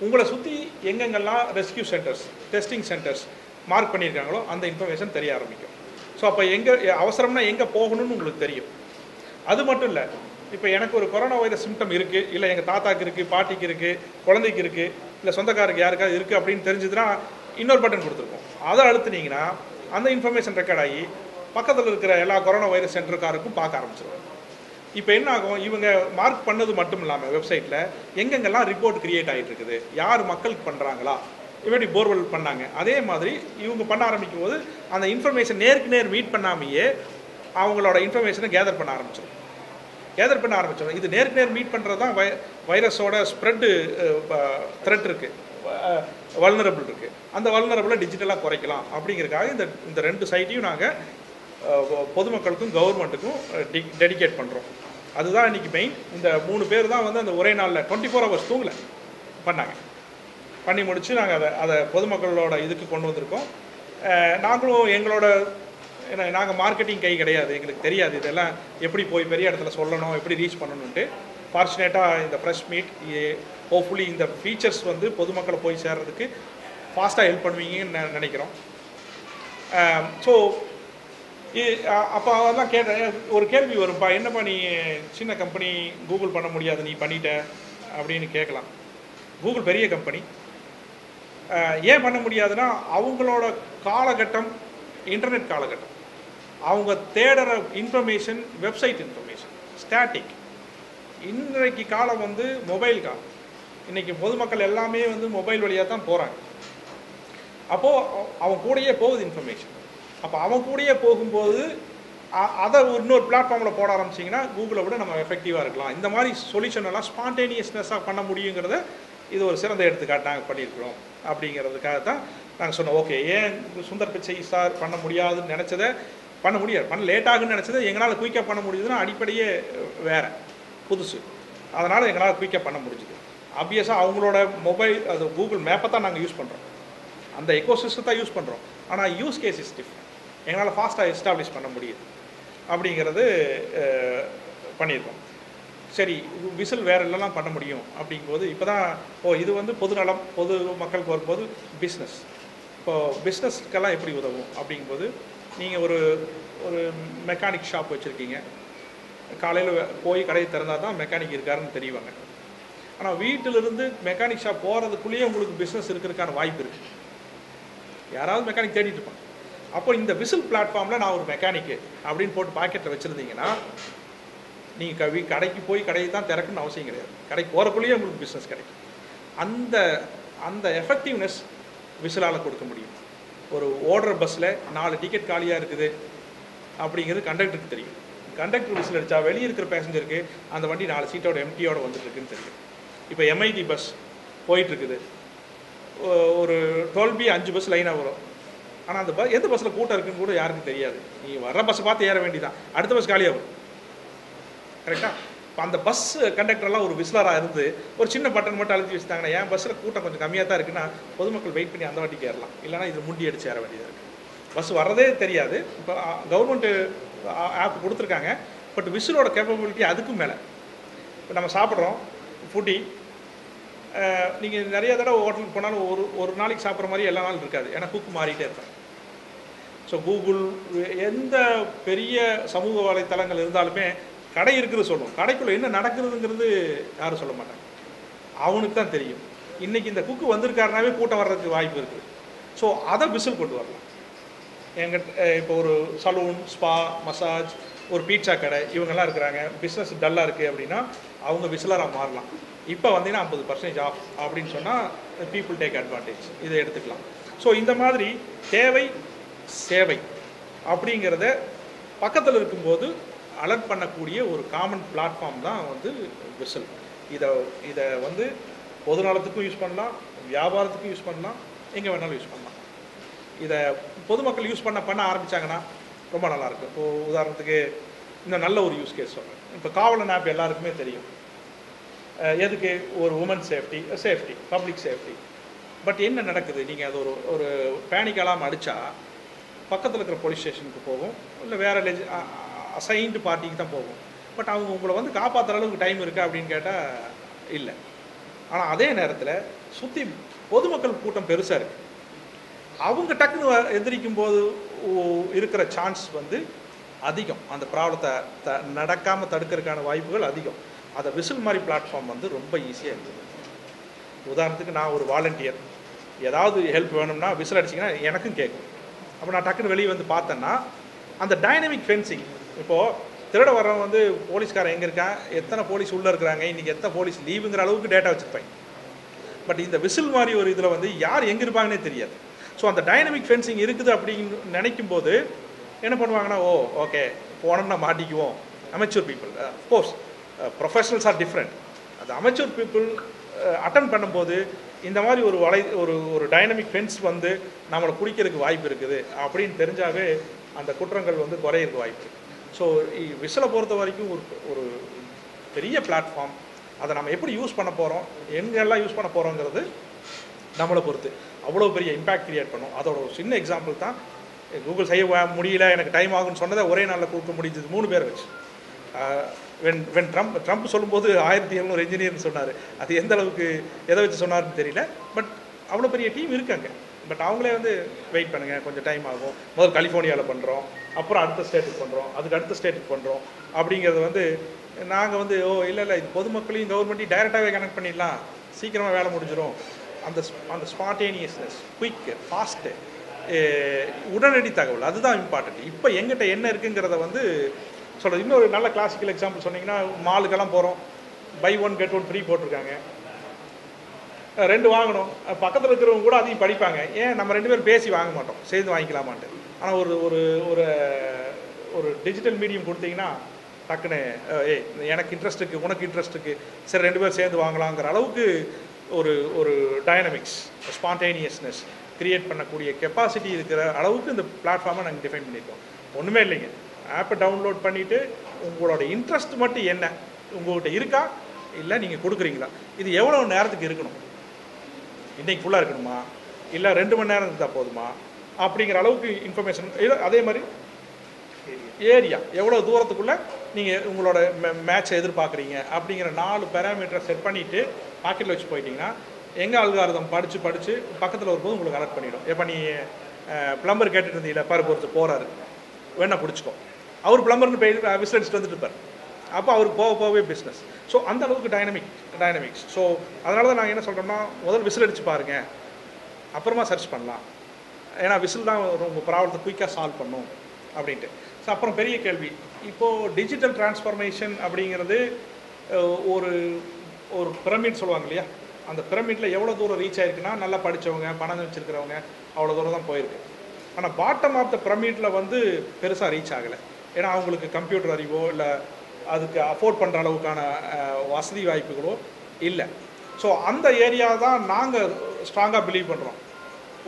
உங்களை சுற்றி எங்கெங்கெல்லாம் rescue centres, testing centres mark பண்ணியிருக்காங்களோ அந்த இன்ஃபர்மேஷன் தெரிய ஆரம்பிக்கும். ஸோ அப்போ எங்கே அவசரம்னா எங்கே போகணும்னு உங்களுக்கு தெரியும். அது மட்டும் இல்லை, இப்போ எனக்கு ஒரு கொரோனா வைரஸ் சிம்டம் இருக்குது, இல்லை எங்கள் தாத்தாக்கு இருக்குது, பாட்டிக்கு இருக்குது, குழந்தைக்கு இருக்குது, இல்லை சொந்தக்காரருக்கு யாருக்காவது இருக்குது அப்படின்னு தெரிஞ்சதுன்னா இன்னொரு பட்டன் கொடுத்துருக்கோம். அதை அழுத்துனீங்கன்னா அந்த இன்ஃபர்மேஷன் ரெக்கார்ட் ஆகி பக்கத்தில் இருக்கிற எல்லா கொரோனா வைரஸ் சென்டருக்காருக்கும் பார்க்க ஆரம்பிச்சிருவாங்க. இப்போ என்ன ஆகும், இவங்க மார்க் பண்ணது மட்டும் இல்லாமல் வெப்சைட்டில் எங்கெங்கெல்லாம் ரிப்போர்ட் க்ரியேட் ஆகிட்டு இருக்குது, யார் மக்களுக்கு பண்ணுறாங்களா, இப்படி போர்வெல் பண்ணாங்க, அதே மாதிரி இவங்க பண்ண ஆரம்பிக்கும் போது அந்த இன்ஃபர்மேஷன் நேருக்கு நேர் மீட் பண்ணாமையே அவங்களோட இன்ஃபர்மேஷனை கேதர் பண்ண ஆரம்பிச்சிடும் கேதர் பண்ண ஆரம்பிச்சிடும் இது நேருக்கு நேர் மீட் பண்ணுறது தான் வை வைரஸோட ஸ்ப்ரெட்டு த்ரெட் இருக்குது, வல்னரபிள் இருக்குது, அந்த வல்னரபிளை டிஜிட்டலாக குறைக்கலாம் அப்படிங்கிறதுக்காக இந்த இந்த ரெண்டு சைட்டையும் நாங்கள் பொதுமக்களுக்கும் கவர்மெண்ட்டுக்கும் டெ டெடிகேட் பண்ணுறோம். அதுதான் இன்றைக்கி மெயின். இந்த மூணு பேர் தான் வந்து அந்த ஒரே நாளில் டுவெண்ட்டி ஃபோர் ஹவர்ஸ் தூங்கலை பண்ணாங்க, பண்ணி முடித்து நாங்கள் அதை அதை பொதுமக்களோட இதுக்கு கொண்டு வந்திருக்கோம். நாங்களும் எங்களோட ஏன்னா நாங்கள் மார்க்கெட்டிங் கை கிடையாது, எங்களுக்கு தெரியாது இதெல்லாம் எப்படி போய் பெரிய இடத்துல சொல்லணும், எப்படி ரீச் பண்ணணுன்ட்டு. ஃபார்ச்சுனேட்டாக இந்த ஃப்ரெஷ் மீட் ஹோப்ஃபுல்லி இந்த ஃபீச்சர்ஸ் வந்து பொதுமக்களை போய் சேர்கிறதுக்கு ஃபாஸ்ட்டாக ஹெல்ப் பண்ணுவீங்கன்னு நினைக்கிறோம். ஸோ அப்போ அதெல்லாம் கேட்ட ஒரு கேள்வி வரும்ப்பா, என்னப்பா நீ சின்ன கம்பெனி கூகுள் பண்ண முடியாது நீ பண்ணிட்ட அப்படின்னு கேட்கலாம். கூகுள் பெரிய கம்பெனி, ஏன் பண்ண முடியாதுன்னா அவங்களோட காலகட்டம் இன்டர்நெட் காலகட்டம், அவங்க தேடுற இன்ஃபர்மேஷன் வெப்சைட் இன்ஃபர்மேஷன் ஸ்டாட்டிக். இன்றைக்கு காலம் வந்து மொபைல் காலம், இன்றைக்கி பொதுமக்கள் எல்லாமே வந்து மொபைல் வழியாக தான் போகிறாங்க. அப்போது அவன் கூடயே போகுது இன்ஃபர்மேஷன். அப்போ அவன் கூடயே போகும்போது அதை இன்னொரு பிளாட்ஃபார்மில் போட ஆரம்பிச்சிங்கன்னா கூகுளை விட நம்ம எஃபெக்டிவாக இருக்கலாம். இந்த மாதிரி சொல்யூஷன் எல்லாம் ஸ்பான்டேனியஸ்னஸாக பண்ண முடியுங்கிறத இது ஒரு சிறந்த எடுத்துக்காட்டு நாங்கள் பண்ணியிருக்கிறோம் அப்படிங்கிறதுக்காக தான் நாங்கள் சொன்னோம். ஓகே, ஏன் சுந்தர் பிச்சை சார் பண்ண முடியாதுன்னு நினச்சதை பண்ண முடியாது, பண்ண லேட்டாகுன்னு நினச்சதை எங்களால் குயிக்காக பண்ண முடியுதுன்னா அடிப்படையே வேறு புதுசு, அதனால் எங்களால் குயிக்காக பண்ண முடிஞ்சுது. ஆப்வியஸாக அவங்களோட மொபைல் அது கூகுள் மேப்பை தான் நாங்கள் யூஸ் பண்ணுறோம், அந்த எக்கோசிஸ்டம் தான் யூஸ் பண்ணுறோம். ஆனால் யூஸ் கேஸஸ் டிஃப்ரெண்ட், எங்களால் ஃபாஸ்ட்டாக எஸ்டாப்ளிஷ் பண்ண முடியுது அப்படிங்கிறது பண்ணியிருக்கோம். சரி, விசில் வேறு எல்லாம் பண்ண முடியும் அப்படிங்கும்போது இப்போ தான் ஓ இது வந்து பொதுநலம், பொது மக்களுக்கு வரும்போது பிஸ்னஸ், இப்போது பிஸ்னஸ்க்கெல்லாம் எப்படி உதவும் அப்படிங்கும்போது நீங்கள் ஒரு ஒரு மெக்கானிக் ஷாப் வச்சுருக்கீங்க, காலையில் போய் கடையை திறந்தால் தான் மெக்கானிக் இருக்காருன்னு தெரியுவாங்க. ஆனால் வீட்டிலிருந்து மெக்கானிக் ஷாப் போகிறதுக்குள்ளேயே உங்களுக்கு பிஸ்னஸ் இருக்கிறதுக்கான வாய்ப்பு இருக்குது, யாராவது மெக்கானிக் தேடிட்டு இருப்பாங்க. அப்போ இந்த விசில் பிளாட்ஃபார்மில் நான் ஒரு மெக்கானிக்கு அப்படின்னு போட்டு பாக்கெட்டில் வச்சுருந்தீங்கன்னா நீங்கள் கவி கடைக்கு போய் கடையை தான் திறக்கணும்னு அவசியம் கிடையாது, கடைக்கு போகிறக்குள்ளேயே உங்களுக்கு பிஸ்னஸ் கிடைக்கும். அந்த அந்த எஃபெக்டிவ்னஸ் விசிலால் கொடுக்க முடியும். ஒரு ஓடுற பஸ்ஸில் நாலு டிக்கெட் காலியாக இருக்குது அப்படிங்கிறது கண்டக்டருக்கு தெரியும், கண்டக்டர் விசில் அடித்தா வெளியே இருக்கிற பேசஞ்சருக்கு அந்த வண்டி நாலு சீட்டோட எம்டியோடு வந்துட்டுருக்குன்னு தெரியும். இப்போ எம்ஐடி பஸ் போயிட்டுருக்குது, ஒரு டுவெல் பி அஞ்சு பஸ் லைனாக வரும், ஆனால் அந்த பஸ் எந்த பஸ்ஸில் கூட்டம் இருக்குதுன்னு கூட யாருக்கும் தெரியாது, நீங்கள் வர்ற பஸ்ஸை பார்த்து ஏற வேண்டிதான், அடுத்த பஸ் காலியாக வரும். கரெக்டாக அந்த பஸ் கண்டக்டரெல்லாம் ஒரு விசிலராக இருந்து ஒரு சின்ன பட்டன் மட்டும் அழுத்தி வச்சுட்டாங்கன்னா ஏன் பஸ்ஸில் கூட்டம் கொஞ்சம் கம்மியாக தான் இருக்குன்னா பொதுமக்கள் வெயிட் பண்ணி அந்த வாட்டிக்கு ஏறலாம், இல்லைனா இது முண்டி அடிச்சு ஏற வேண்டியதாக இருக்குது. பஸ் வர்றதே தெரியாது. இப்போ கவர்மெண்ட்டு ஆப் கொடுத்துருக்காங்க, பட் விசிலோட கேப்பபிலிட்டி அதுக்கும் மேலே. இப்போ நம்ம சாப்பிட்றோம் ஃபுட்டி, நீங்கள் நிறைய தடவை ஹோட்டலுக்கு போனாலும் ஒரு ஒரு நாளைக்கு சாப்பிட்ற மாதிரி எல்லா நாளும் இருக்காது, ஏன்னா குக் மாறிட்டே இருப்பாங்க. ஸோ கூகுள் எந்த பெரிய சமூக வலைத்தளங்கள் இருந்தாலுமே கடை இருக்கிறது சொல்லுவோம், கடைக்குள்ளே என்ன நடக்கிறதுங்கிறது யாரும் சொல்ல மாட்டாங்க, அவனுக்கு தான் தெரியும். இன்றைக்கி இந்த குக்கு வந்திருக்காருனாவே கூட்டம் வர்றதுக்கு வாய்ப்பு இருக்குது. ஸோ அதை விசில் கொண்டு வரலாம். எங்கிட்ட இப்போ ஒரு சலூன், ஸ்பா, மசாஜ், ஒரு பீட்சா கடை இவங்கெல்லாம் இருக்கிறாங்க, பிஸ்னஸ் டல்லாக இருக்குது அப்படின்னா அவங்க விசிலராக மாறலாம். இப்போ வந்தீங்கன்னா ஐம்பது பர்சன்டேஜ் ஆஃப் அப்படின்னு சொன்னால் பீப்புள் டேக் அட்வான்டேஜ், இதை எடுத்துக்கலாம். ஸோ இந்த மாதிரி தேவை சேவை அப்படிங்கிறத பக்கத்தில் இருக்கும்போது அலர்ட் பண்ணக்கூடிய ஒரு காமன் பிளாட்ஃபார்ம் தான் வந்து விசில். இதை இதை வந்து பொது நலத்துக்கும் யூஸ் பண்ணலாம், வியாபாரத்துக்கும் யூஸ் பண்ணலாம், எங்கே வேணாலும் யூஸ் பண்ணலாம். இதை பொதுமக்கள் யூஸ் பண்ண பண்ண ஆரம்பித்தாங்கன்னா ரொம்ப நல்லாயிருக்கு. இப்போது உதாரணத்துக்கு இந்த நல்ல ஒரு யூஸ் கேஸ் சொல்கிறேன். இப்போ காவலன் ஆப் எல்லாருக்குமே தெரியும், எதுக்கு ஒரு woman safety, safety public safety. But என்ன நடக்குது, நீங்கள் அது ஒரு ஒரு பேனிக் அலாம் அடித்தா பக்கத்தில் இருக்கிற போலீஸ் ஸ்டேஷனுக்கு போகும், இல்லை வேறு லெஜ் அசைன்டு பார்ட்டிக்கு தான் போகும். பட் அவங்க உங்களை வந்து காப்பாற்றுற அளவுக்கு டைம் இருக்கா அப்படின்னு கேட்டால் இல்லை. ஆனால் அதே நேரத்தில் சுற்றி பொதுமக்கள் கூட்டம் பெருசாக இருக்குது, அவங்க டக்குன்னு எந்திரிக்கும் போது இருக்கிற சான்ஸ் வந்து அதிகம், அந்த ப்ராப்ளத்தை த நடக்காமல் தடுக்கிறதுக்கான வாய்ப்புகள் அதிகம். அதை விசில் மாதிரி பிளாட்ஃபார்ம் வந்து ரொம்ப ஈஸியாக இருக்குது. உதாரணத்துக்கு நான் ஒரு வாலண்டியர், ஏதாவது ஹெல்ப் வேணும்னா விசில் அடிச்சிங்கன்னா எனக்கும் கேட்கும். அப்போ நான் டக்குன்னு வெளியே வந்து பார்த்தேன்னா அந்த டைனமிக் ஃபென்சிங், இப்போது திருட வரவன் வந்து போலீஸ்காரன் எங்கே இருக்கான், எத்தனை போலீஸ் உள்ளே இருக்கிறாங்க, இன்றைக்கி எத்தனை போலீஸ் லீவுங்கிற அளவுக்கு டேட்டா வச்சுருப்பாங்க. பட் இந்த விசில் மாதிரி ஒரு இதில் வந்து யார் எங்கே இருப்பாங்கன்னே தெரியாது. ஸோ அந்த டைனமிக் ஃபென்சிங் இருக்குது அப்படின்னு நினைக்கும் போது என்ன பண்ணுவாங்கன்னா, ஓ ஓகே போனோம்னா மாட்டிக்குவோம். Amateur people of course professionals are different. அது அமெச்சூர் பீப்புள் அட்டன் பண்ணும்போது இந்த மாதிரி ஒரு வலை ஒரு ஒரு டைனமிக் ஃபென்ஸ் வந்து நம்மளை குடிக்கிறதுக்கு வாய்ப்பு இருக்குது அப்படின்னு தெரிஞ்சாவே அந்த குற்றங்கள் வந்து குறையிறதுக்கு வாய்ப்பு இருக்குது. ஸோ விசிலை பொறுத்த வரைக்கும் ஒரு ஒரு பெரிய பிளாட்ஃபார்ம், அதை நம்ம எப்படி யூஸ் பண்ண போகிறோம், எங்கெல்லாம் யூஸ் பண்ண போகிறோங்கிறது நம்மளை பொறுத்து அவ்வளோ பெரிய இம்பேக்ட் கிரியேட் பண்ணும். அதோட ஒரு சின்ன எக்ஸாம்பிள் தான் கூகுள் செய்ய முடியல, எனக்கு டைம் ஆகும்னு சொன்னதை ஒரே நாளில் கொடுக்க முடிஞ்சது மூணு பேர் வச்சு. வென் வென் ட்ரம்ப் ட்ரம்ப் சொல்லும்போது ஆயிரத்தி எழுநூறு இன்ஜினியர்னு சொன்னார். அது எந்த அளவுக்கு எதை வச்சு சொன்னார்னு தெரியல, பட் அவ்வளோ பெரிய டீம் இருக்காங்க. பட் அவங்களே வந்து வெயிட் பண்ணுங்கள், கொஞ்சம் டைம் ஆகும், முதல் கலிஃபோர்னியாவில் பண்ணுறோம், அப்புறம் அடுத்த ஸ்டேட்டுக்கு பண்ணுறோம், அதுக்கு அடுத்த ஸ்டேட்டுக்கு பண்ணுறோம் அப்படிங்கிறது வந்து நாங்கள் வந்து ஓ இல்லை இல்லை இது பொதுமக்களையும் கவர்மெண்ட்டையும் டைரெக்டாகவே கனெக்ட் பண்ணிடலாம், சீக்கிரமாக வேலை முடிஞ்சிடும். அந்த அந்த ஸ்பான்டேனியஸ்னஸ், குயிக்கு, ஃபாஸ்ட்டு, உடனடி தகவல், அதுதான் இம்பார்ட்டண்ட். இப்போ எங்கிட்ட என்ன இருக்குங்கிறத வந்து சொல்கிறது. இன்னொரு நல்ல கிளாசிக்கல் எக்ஸாம்பிள் சொன்னிங்கன்னா, மாலுக்கெல்லாம் போகிறோம், buy one get one free போட்டிருக்காங்க, ரெண்டு வாங்கணும். பக்கத்தில் இருக்கிறவங்க கூட அதையும் படிப்பாங்க, ஏன் நம்ம ரெண்டு பேரும் பேசி வாங்க மாட்டோம், சேர்ந்து வாங்கிக்கலாமான்ட்டு. ஆனால் ஒரு ஒரு ஒரு ஒரு டிஜிட்டல் மீடியம் கொடுத்தீங்கன்னா டக்குன்னு ஏய் எனக்கு இன்ட்ரெஸ்ட் இருக்குது, உனக்கு இன்ட்ரெஸ்ட் இருக்குது, சரி ரெண்டு பேரும் சேர்ந்து வாங்கலாங்கிற அளவுக்கு ஒரு ஒரு டைனமிக்ஸ், ஸ்பான்டேனியஸ்னஸ் கிரியேட் பண்ணக்கூடிய கெப்பாசிட்டி இருக்கிற அளவுக்கு இந்த பிளாட்ஃபார்மை நாங்கள் டிஃபைன் பண்ணியிருக்கோம். ஒன்றுமே இல்லைங்க, ஆப்பை டவுன்லோட் பண்ணிவிட்டு உங்களோட இன்ட்ரெஸ்ட் மட்டும் என்ன, உங்கள்கிட்ட இருக்கா, இல்லை நீங்கள் கொடுக்குறீங்களா, இது எவ்வளோ நேரத்துக்கு இருக்கணும், இன்றைக்கி ஃபுல்லாக இருக்கணுமா, இல்லை ரெண்டு மணி நேரம் இருந்தால் போதுமா அப்படிங்கிற அளவுக்கு இன்ஃபர்மேஷன். அதே மாதிரி ஏரியா, எவ்வளோ தூரத்துக்குள்ளே நீங்கள் உங்களோட மேட்சை எதிர்பார்க்குறீங்க அப்படிங்கிற நாலு பேராமீட்டரை செட் பண்ணிவிட்டு பாக்கெட்டில் வச்சு போயிட்டிங்கன்னா எங்கள் அல்காரிதம் படித்து படித்து பக்கத்தில் வரும்போது உங்களுக்கு அலர்ட் பண்ணிவிடும். இப்போ நீ ப்ளம்பர் கேட்டுட்டு இருந்தீங்களா, பாரு ஒருத்தர் போகிறாரு, வேணா பிடிச்சிக்கோ, அவர் ப்ளம்பர்னு போய் விசில் அடிச்சுட்டு வந்துட்டு இருப்பார், அப்போ அவர் போக போகவே பிஸ்னஸ். ஸோ அந்த அளவுக்கு டைனமிக் டைனமிக்ஸ். ஸோ அதனால தான் நாங்கள் என்ன சொல்கிறோம்னா, முதல் விசில் அடித்து பாருங்கள், அப்புறமா சர்ச் பண்ணலாம், ஏன்னா விசில் தான் உங்கள் ப்ராப்ளத்தை குயிக்காக சால்வ் பண்ணும் அப்படின்ட்டு. ஸோ அப்புறம் பெரிய கேள்வி, இப்போது டிஜிட்டல் டிரான்ஸ்ஃபர்மேஷன் அப்படிங்கிறது ஒரு ஒரு பிரமிட் சொல்லுவாங்க இல்லையா, அந்த பிரமிட்டில் எவ்வளோ தூரம் ரீச் ஆகிருக்குன்னா நல்லா படித்தவங்க, பணம் வச்சுருக்கிறவங்க அவ்வளோ தூரம் தான் போயிருக்கு. ஆனால் பாட்டம் ஆஃப் த பிரமிட்டில் வந்து பெருசாக ரீச் ஆகலை, ஏன்னா அவங்களுக்கு கம்ப்யூட்டர் அறிவோ இல்லை அதுக்கு அஃபோர்ட் பண்ணுற அளவுக்கான வசதி வாய்ப்புகளோ இல்லை. ஸோ அந்த ஏரியா தான் நாங்கள் ஸ்ட்ராங்காக பிலீவ் பண்ணுறோம்.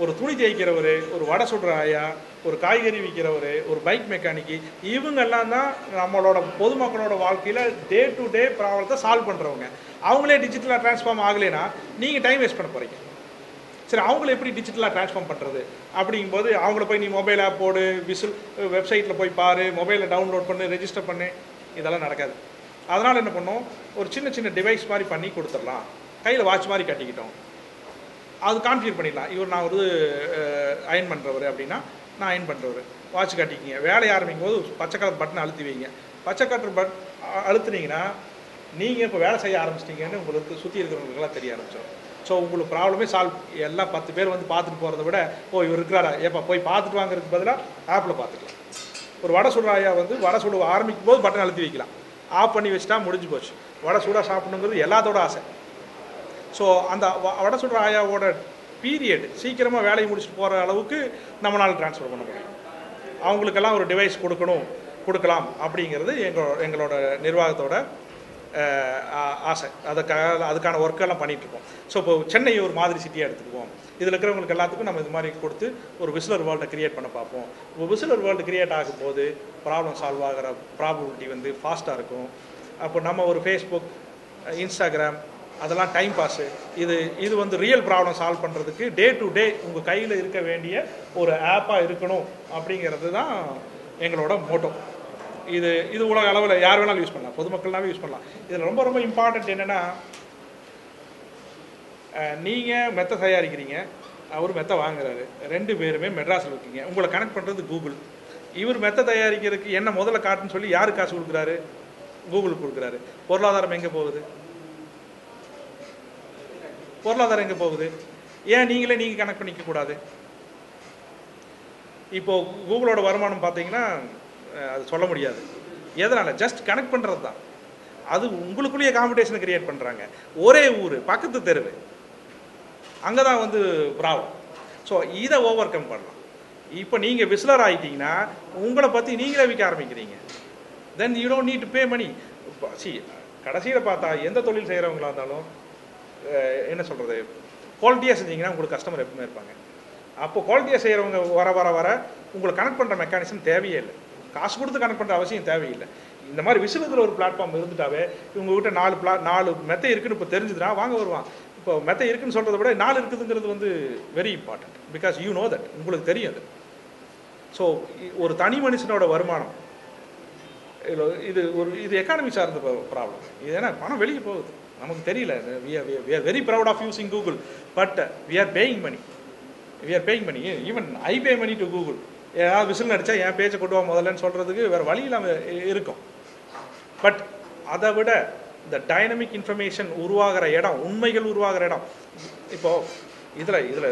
ஒரு துணி தேய்க்கிறவர், ஒரு வடை சுடுற ஆயா, ஒரு காய்கறி விற்கிறவர், ஒரு பைக் மெக்கானிக்கு, இவங்கெல்லாம் தான் நம்மளோட பொதுமக்களோட வாழ்க்கையில் டே டு டே ப்ராப்ளத்தை சால்வ் பண்ணுறவங்க. அவங்களே டிஜிட்டலாக டிரான்ஸ்ஃபார்ம் ஆகலைன்னா நீங்கள் டைம் வேஸ்ட் பண்ண போகிறீங்க. சரி, அவங்கள எப்படி டிஜிட்டலாக டிரான்ஸ்ஃபார்ம் பண்ணுறது அப்படிங்கும்போது அவங்கள போய் நீ மொபைல் ஆப் போடு, விசில் வெப்சைட்டில் போய் பாரு, மொபைலில் டவுன்லோட் பண்ணு, ரெஜிஸ்டர் பண்ணு, இதெல்லாம் நடக்காது. அதனால் என்ன பண்ணோம், ஒரு சின்ன சின்ன டிவைஸ் மாதிரி பண்ணி கொடுத்துடலாம். கையில் வாட்ச் மாதிரி கட்டிக்கிட்டோம், அது கான்ஃபிகர் பண்ணிடலாம். இவர் நான் ஒரு அயன் பண்ணுறவர் அப்படின்னா நான் அயன் பண்ணுறவர், வாட்ச் கட்டிக்கிங்க. வேலையை ஆரம்பிக்கும் போது பச்சை கலர் பட்டனை அழுத்தி வைங்க. பச்சை கலர் பட் அழுத்துனீங்கன்னா நீங்கள் இப்போ வேலை செய்ய ஆரம்பிச்சிட்டிங்கன்னு உங்களுக்கு சுற்றி இருக்கிறவங்களுக்கெல்லாம் தெரிய ஆரம்பித்தோம். ஸோ உங்களுக்கு ப்ராப்ளமே சால்வ். எல்லாம் பத்து பேர் வந்து பார்த்துட்டு போகிறத விட, ஓ இவர் இருக்கிறாரா, ஏப்பா போய் பார்த்துட்டு வாங்கிறதுக்கு பதிலாக ஆப்பில் பார்த்துக்கலாம். ஒரு வடை சுடுறாயா வந்து வடை சுட ஆரம்பிக்கும் போது பட்டன் அழுத்தி வைக்கலாம், ஆஃப் பண்ணி வச்சுட்டா முடிஞ்சு போச்சு. வடை சூடாக சாப்பிடணுங்கிறது எல்லாத்தோட ஆசை. ஸோ அந்த வடை சுடுற ஆயாவோட பீரியட் சீக்கிரமாக வேலையை முடிச்சுட்டு போகிற அளவுக்கு நம்மளால் ட்ரான்ஸ்ஃபர் பண்ண முடியும். அவங்களுக்கெல்லாம் ஒரு டிவைஸ் கொடுக்கணும், கொடுக்கலாம் அப்படிங்கிறது எங்களோட எங்களோட நிர்வாகத்தோட ஆசை. அதுக்காக அதுக்கான ஒர்க்கெல்லாம் பண்ணிகிட்ருக்கோம். ஸோ இப்போ சென்னையை ஒரு மாதிரி சிட்டியாக எடுத்துக்குவோம். இதில் இருக்கிறவங்களுக்கு எல்லாத்துக்கும் நம்ம இது மாதிரி கொடுத்து ஒரு விசிலர் வேர்ல்டை கிரியேட் பண்ண பார்ப்போம். இப்போ விசிலர் வேர்ல்டு கிரியேட் ஆகும்போது ப்ராப்ளம் சால்வ் ஆகிற ப்ராபபிலிட்டி வந்து ஃபாஸ்ட்டாக இருக்கும். அப்போ நம்ம ஒரு ஃபேஸ்புக், இன்ஸ்டாகிராம், அதெல்லாம் டைம் பாஸு. இது இது வந்து ரியல் ப்ராப்ளம் சால்வ் பண்ணுறதுக்கு டே டு டே உங்கள் கையில் இருக்க வேண்டிய ஒரு ஆப்பாக இருக்கணும் அப்படிங்கிறது தான் எங்களோட மோட்டோ. இது இது உலக அளவில் யார் வேணாலும் யூஸ் பண்ணலாம், பொதுமக்கள்னாவே யூஸ் பண்ணலாம். இதில் ரொம்ப ரொம்ப இம்பார்ட்டண்ட் என்னென்னா, நீங்கள் மெத்தை தயாரிக்கிறீங்க, அவர் மெத்தை வாங்குறாரு, ரெண்டு பேருமே மெட்ராஸில் இருக்கீங்க. உங்களை கனெக்ட் பண்ணுறது கூகுள். இவர் மெத்தை தயாரிக்கிறதுக்கு என்ன முதல்ல காட்டுன்னு சொல்லி யார் காசு கொடுக்குறாரு, கூகுளுக்கு கொடுக்குறாரு. பொருளாதாரம் எங்கே போகுது, பொருளாதாரம் எங்கே போகுது? ஏன் நீங்களே நீங்கள் கனெக்ட் பண்ணிக்க கூடாது? இப்போது கூகுளோட வருமானம் பார்த்தீங்கன்னா அது சொல்ல முடியாது. எதனால்? ஜஸ்ட் கனெக்ட் பண்ணுறது தான். அது உங்களுக்குள்ளேயே காம்படிஷனை கிரியேட் பண்ணுறாங்க. ஒரே ஊர், பக்கத்து தெருவு, அங்கே தான் வந்து ப்ராப்ளம். ஸோ இதை ஓவர் கம் பண்ணலாம். இப்போ நீங்கள் விசிலர் ஆகிட்டிங்கன்னா உங்களை பற்றி நீங்களே விற்க ஆரம்பிக்கிறீங்க. Then you don't need to pay money. See, கடைசியில் பார்த்தா எந்த தொழில் செய்கிறவங்களா இருந்தாலும் என்ன சொல்கிறது, குவாலிட்டியாக செஞ்சிங்கன்னா உங்களுக்கு கஸ்டமர் எப்பவுமே இருப்பாங்க. அப்போது குவாலிட்டியாக செய்கிறவங்க வர வர வர உங்களுக்கு கனெக்ட் பண்ணுற மெக்கானிசம் தேவையே இல்லை. காசு கொடுத்து கனெக்ட் பண்ணுற அவசியம் தேவையில்லை. இந்த மாதிரி விசிலத்தில் ஒரு பிளாட்ஃபார்ம் இருந்துட்டாவே இவங்ககிட்ட நாலு பிளா நாலு மெத்தை இருக்குதுன்னு இப்போ தெரிஞ்சுதுன்னா வாங்க வருவான். இப்போ மெத்தை இருக்குதுன்னு சொல்கிறத விட நாலு இருக்குதுங்கிறது வந்து very important, because you know that, உங்களுக்கு தெரியும் அது. ஸோ ஒரு தனி மனுஷனோட வருமானம் இது ஒரு இது எக்கானமி சார்ந்த ப்ராப்ளம். இது ஏன்னா பணம் வெளியே போகுது, நமக்கு தெரியல. we are, we are very proud of using Google, but we are paying money. We are paying money. Even I pay money to Google. ஏதாவது விசில் நடித்தா என் பேச்சை கொண்டு வா முதல்லன்னு சொல்கிறதுக்கு வேறு வழி இல்லாமல் இருக்கும். பட் அதை விட இந்த டைனமிக் இன்ஃபர்மேஷன் உருவாகிற இடம், உண்மைகள் உருவாகிற இடம். இப்போது இதில் இதில்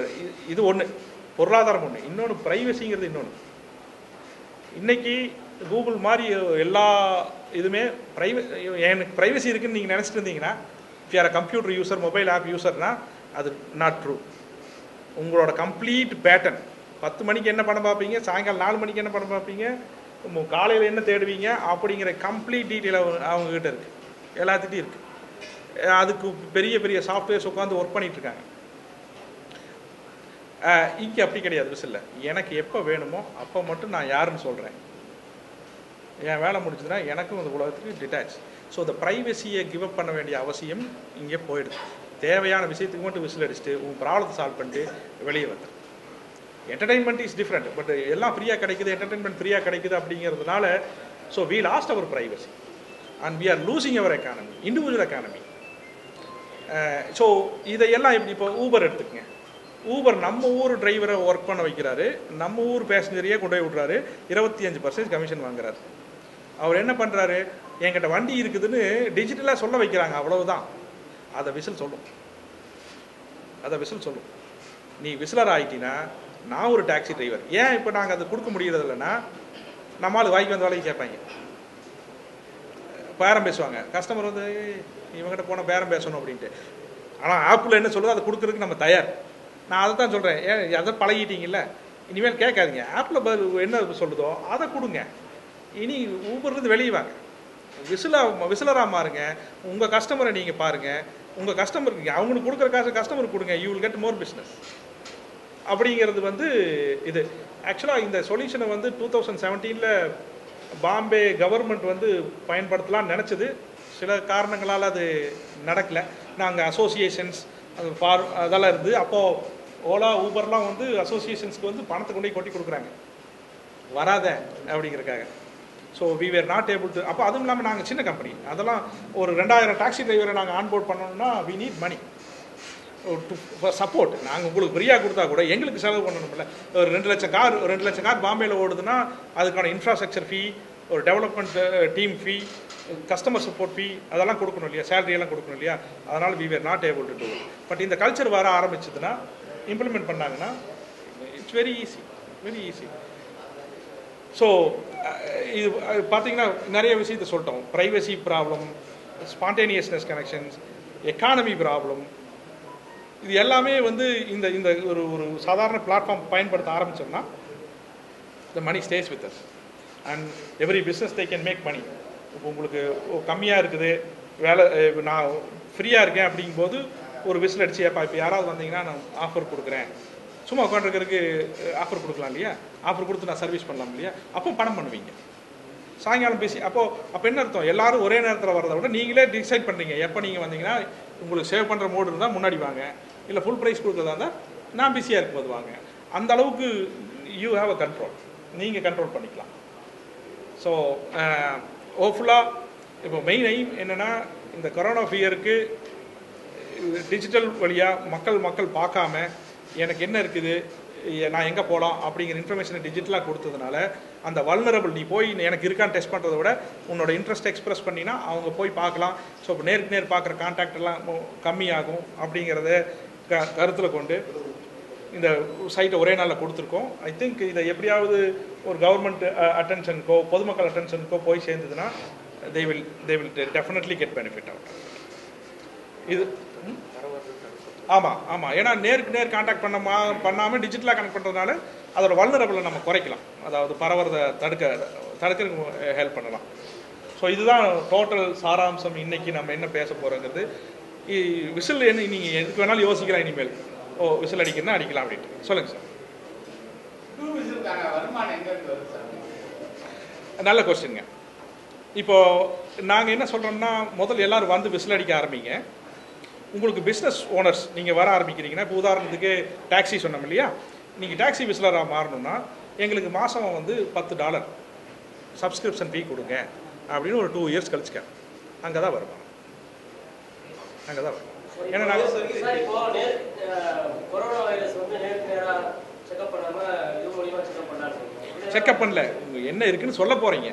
இது ஒன்று, பொருளாதாரம் ஒன்று, இன்னொன்று ப்ரைவசிங்கிறது இன்னொன்று. இன்றைக்கி கூகுள் மாதிரி எல்லா இதுவுமே ப்ரைவ எனக்கு ப்ரைவசி இருக்குதுன்னு நீங்கள் நினச்சிட்டு இருந்தீங்கன்னா, வேறு கம்ப்யூட்டர் யூசர், மொபைல் ஆப் யூசர்னால் அது நாட் ட்ரூ. உங்களோட கம்ப்ளீட் பேட்டர்ன், பத்து மணிக்கு என்ன பண்ண பார்ப்பீங்க, சாயங்காலம் நாலு மணிக்கு என்ன பண்ண பார்ப்பீங்க, காலையில் என்ன தேடுவீங்க அப்படிங்கிற கம்ப்ளீட் டீட்டெயில் அவங்க அவங்ககிட்ட இருக்குது, எல்லாத்துக்கிட்டையும் இருக்குது. அதுக்கு பெரிய பெரிய சாஃப்ட்வேர்ஸ் உட்காந்து ஒர்க் பண்ணிகிட்ருக்காங்க. இங்கே அப்படி கிடையாது. விசில்ல எனக்கு எப்போ வேணுமோ அப்போ மட்டும் நான் யாருன்னு சொல்கிறேன். என் வேலை முடிஞ்சதுன்னா எனக்கும் இந்த உலகத்துக்கு டிட்டாச். ஸோ இந்த ப்ரைவசியை கிவப் பண்ண வேண்டிய அவசியம் இங்கே போயிடுது. தேவையான விஷயத்துக்கு மட்டும் விசில் அடிச்சுட்டு உன் ப்ராப்ளத்தை சால்வ் பண்ணிட்டு வெளியே வந்துடும். என்டர்டைன்மெண்ட் இஸ் டிஃப்ரெண்ட், பட் எல்லாம் ஃப்ரீயாக கிடைக்குது, என்டர்டைன்மெண்ட் ஃப்ரீயாக கிடைக்குது அப்படிங்கிறதுனால so we lost our privacy and we are losing our economy, individual economy. So இதையெல்லாம் எப்படி, இப்போ ஊபர் எடுத்துக்கங்க. ஊபர் நம்ம ஊர் டிரைவரை ஒர்க் பண்ண வைக்கிறாரு, நம்ம ஊர் பேசஞ்சரையே கொண்டு போய் விட்றாரு, இருபத்தி அஞ்சு பர்சன்டேஜ் கமிஷன் வாங்குறாரு. அவர் என்ன பண்ணுறாரு, என்கிட்ட வண்டி இருக்குதுன்னு டிஜிட்டலாக சொல்ல வைக்கிறாங்க, அவ்வளவுதான். அதை விசில் சொல்லும், அதை விசில் சொல்லும். நீ விசிலர் ஆகிட்டினா நான் ஒரு டாக்ஸி டிரைவர், ஏன் இப்போ நாங்கள் அதை கொடுக்க முடியறது இல்லைன்னா நம்மளால் வாய்க்கு வந்த வேலைக்கு கேட்பாங்க, பேரம் பேசுவாங்க. கஸ்டமர் வந்து இவங்ககிட்ட போனால் பேரம் பேசணும் அப்படின்ட்டு. ஆனால் ஆப்பில் என்ன சொல்லுதோ அதை கொடுக்குறதுக்கு நம்ம தயார். நான் அதை தான் சொல்கிறேன், ஏன் அதை பழகிட்டீங்கல்ல, இனிமேல் கேட்காதீங்க. ஆப்பில் பதில் என்ன சொல்லுதோ அதை கொடுங்க. இனி ஊபர்லேருந்து வெளியே வாங்க, விசிலாக விசிலராக மாறுங்க. உங்கள் கஸ்டமரை நீங்கள் பாருங்கள், உங்கள் கஸ்டமருக்கு அவங்களுக்கு கொடுக்குற காசு கஸ்டமருக்கு கொடுங்க. You will get more business. அப்படிங்கிறது வந்து இது ஆக்சுவலாக இந்த சொல்யூஷனை வந்து டூ தௌசண்ட் செவன்டீனில் பாம்பே கவர்மெண்ட் வந்து பயன்படுத்தலாம்னு நினச்சது. சில காரணங்களால் அது நடக்கலை. நாங்கள் அசோசியேஷன்ஸ் அது ஃபார் அதெல்லாம் இருந்து அப்போது ஓலா ஊபர்லாம் வந்து அசோசியேஷன்ஸ்க்கு வந்து பணத்தை கொண்டு போய் கொட்டி கொடுக்குறாங்க வராத அப்படிங்கிறக்காக. So we were not able to. அப்போ அதுவும் இல்லாமல் நாங்கள் சின்ன கம்பெனி, அதெல்லாம் ஒரு ரெண்டாயிரம் டாக்ஸி டிரைவரை நாங்கள் ஆன்போர்ட் பண்ணணும்னா we need money to for support. நாங்கள் உங்களுக்கு ஃப்ரீயாக கொடுத்தா கூட எங்களுக்கு செலவு பண்ணணும்ல. ஒரு ரெண்டு லட்சம் கார் ரெண்டு லட்சம் கார் பாம்பேயில் ஓடுதுன்னா அதுக்கான இன்ஃப்ராஸ்ட்ரக்சர் ஃபீ, ஒரு development team fee, customer support fee, அதெல்லாம் கொடுக்கணும் இல்லையா, சேலரியெல்லாம் கொடுக்கணும் இல்லையா. அதனால் we were not able to do. But இந்த கல்ச்சர் வர ஆரம்பிச்சதுன்னா இம்ப்ளிமெண்ட் பண்ணாங்கன்னா it's very easy, very easy. So இது பார்த்திங்கன்னா நிறைய விஷயத்தை சொல்லிட்டோம். Privacy problem, spontaneousness connections, economy problem, இது எல்லாமே வந்து இந்த இந்த ஒரு ஒரு சாதாரண பிளாட்ஃபார்ம் பயன்படுத்த ஆரம்பித்தோம்னா the money stay with us and every business they can make money. இப்போ உங்களுக்கு கம்மியாக இருக்குது வேலை, நான் ஃப்ரீயாக இருக்கேன் அப்படிங்கும்போது ஒரு விசில் அடிச்சு ஏப்பா இப்போ யாராவது வந்தீங்கன்னா நான் ஆஃபர் கொடுக்குறேன், சும்மா உட்காண்ட்ருக்கறதுக்கு ஆஃபர் கொடுக்கலாம் இல்லையா, ஆஃபர் கொடுத்து நான் சர்வீஸ் பண்ணலாம் இல்லையா, அப்போ பணம் பண்ணுவீங்க சாயங்காலம் பேசி. அப்போது அப்போ என்ன அர்த்தம், எல்லோரும் ஒரே நேரத்தில் வரதை விட நீங்களே டிசைட் பண்ணுறீங்க எப்போ நீங்கள் வந்தீங்கன்னா. உங்களுக்கு சேவ் பண்ணுற மோடு இருந்தால் முன்னாடி வாங்க, இல்லை ஃபுல் ப்ரைஸ் கொடுக்குறதா இருந்தால் நான் பிஸியாக இருக்கும்போது வாங்க. அந்த அளவுக்கு யூ ஹாவ் அ கண்ட்ரோல், நீங்கள் கண்ட்ரோல் பண்ணிக்கலாம். ஸோ ஹோப்ஃபுல்லாக இப்போ மெயின் எய்ம் என்னென்னா இந்த கொரோனா ஃபியருக்கு டிஜிட்டல் வழியாக மக்கள் மக்கள் பார்க்காம எனக்கு என்ன இருக்குது, நான் எங்கே போகலாம் அப்படிங்கிற இன்ஃபர்மேஷனை டிஜிட்டலாக கொடுத்ததுனால அந்த வல்னரபிள் நீ போய் எனக்கு இருக்கான்னு டெஸ்ட் பண்ணுறத விட உன்னோட இன்ட்ரெஸ்ட் எக்ஸ்பிரஸ் பண்ணினா அவங்க போய் பார்க்கலாம். ஸோ இப்போ நேருக்கு நேர் பார்க்குற கான்டாக்டெல்லாம் கம்மியாகும் அப்படிங்கிறத க கருத்தில் கொண்டு இந்த சைட்டை ஒரே நாளில் கொடுத்துருக்கோம். ஐ திங்க் இதை எப்படியாவது ஒரு கவர்மெண்ட் அட்டென்ஷனுக்கோ பொதுமக்கள் அட்டென்ஷனுக்கோ போய் சேர்ந்ததுன்னா they will they will definitely get benefit ஆகும். இது ஆமாம் ஆமாம், ஏன்னா நேருக்கு நேர் கான்டாக்ட் பண்ண பண்ணாமல் டிஜிட்டலாக கனெக்ட் பண்ணுறதுனால அதோட வல்னரபிளை நம்ம குறைக்கலாம், அதாவது பரவறதை தடுக்க தடுக்க ஹெல்ப் பண்ணலாம். ஸோ இதுதான் டோட்டல் சாராம்சம். இன்றைக்கி நம்ம என்ன பேச போகிறோங்கிறது விசில் என்ன, நீங்கள் எதுக்கு வேணாலும் யோசிக்கலாம் இனிமேல். ஓ விசில் அடிக்கிறதுனா அடிக்கலாம் அப்படின்ட்டு சொல்லுங்கள் சார். நல்ல கொஸ்டின்ங்க. இப்போது நாங்கள் என்ன சொல்கிறோம்னா முதல்ல எல்லோரும் வந்து விசில் அடிக்க ஆரம்பிங்க. உங்களுக்கு பிஸ்னஸ் ஓனர்ஸ் நீங்கள் வர ஆரம்பிக்கிறீங்கன்னா, இப்போ உதாரணத்துக்கு டாக்ஸி சொன்னோம் இல்லையா, நீங்கள் டாக்ஸி விசிலராக மாறணும்னா எங்களுக்கு மாதம் வந்து பத்து டாலர் சப்ஸ்கிரிப்ஷன் ஃபீ கொடுங்க அப்படின்னு ஒரு டூ இயர்ஸ் கழிச்சுக்க அங்கே தான் வருவாங்க, அங்கே தான் வருவாங்க. ஏன்னா நாங்கள் செக்அப் பண்ணல, உங்களுக்கு என்ன இருக்குன்னு சொல்ல போகிறீங்க.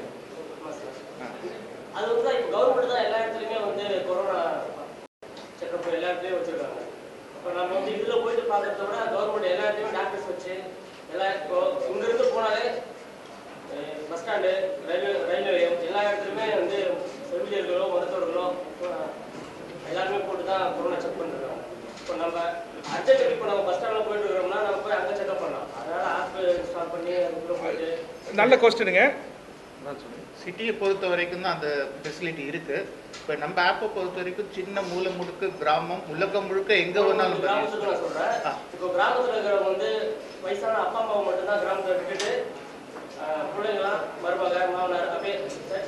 நல்ல கொஸ்டினுங்க. சிட்டியை பொறுத்த வரைக்கும் தான் அந்த ஃபெசிலிட்டி இருக்குது. இப்போ நம்ம ஆப்பை பொறுத்த வரைக்கும் சின்ன மூலை முழுக்க கிராமம், உலகம் முழுக்க எங்கே வேணாலும் சொல்கிறேன். இப்போ கிராமத்தில் இருக்கிறவங்க வந்து வயசான அப்பா அம்மாவை மட்டும்தான் கிராமத்தில் விட்டுட்டு பிள்ளைங்களாம் மருமக மாமனார் அப்படியே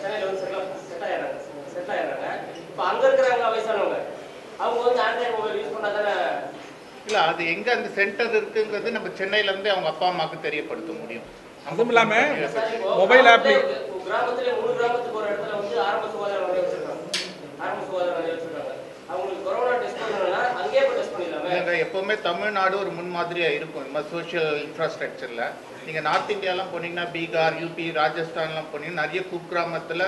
சென்னையில் வந்து செட்டில் செட் ஆகிடுறாங்க செட்டில் ஆகிடுறாங்க இப்போ அங்கே இருக்கிறாங்க வயசானவங்க, அவங்க வந்து ஆண்ட்ராய்டு மொபைல் யூஸ் பண்ணால் தானே. இல்லை அது எங்கே அந்த சென்டர் இருக்குங்கிறது நம்ம சென்னையிலேருந்து அவங்க அப்பா அம்மாவுக்கு தெரியப்படுத்த முடியும். அதுவும் இல்லாமல் மொபைல் ஆப் கிராமத்திலே முழு கிராமத்துக்கு ஒரு இடத்துல வந்து ஆரம்ப சுகாதார நிலையம் வச்சிருக்காங்க. ஆரம்ப சுகாதார நிலையம் வச்சிருக்காங்க. அவங்களுக்கு கொரோனா டெஸ்ட் பண்ணணும்னா அங்கேயே போய் டெஸ்ட் பண்ணிடலாம். நீங்கள் எப்போவுமே தமிழ்நாடு ஒரு முன்மாதிரியாக இருக்கும் இந்த மாதிரி சோஷியல் இன்ஃப்ராஸ்ட்ரக்சரில். நீங்கள் நார்த் இந்தியாலாம் போனீங்கன்னா பீகார், யூபி, ராஜஸ்தான்லாம் போனீங்கன்னா நிறைய குக்கிராமத்தில்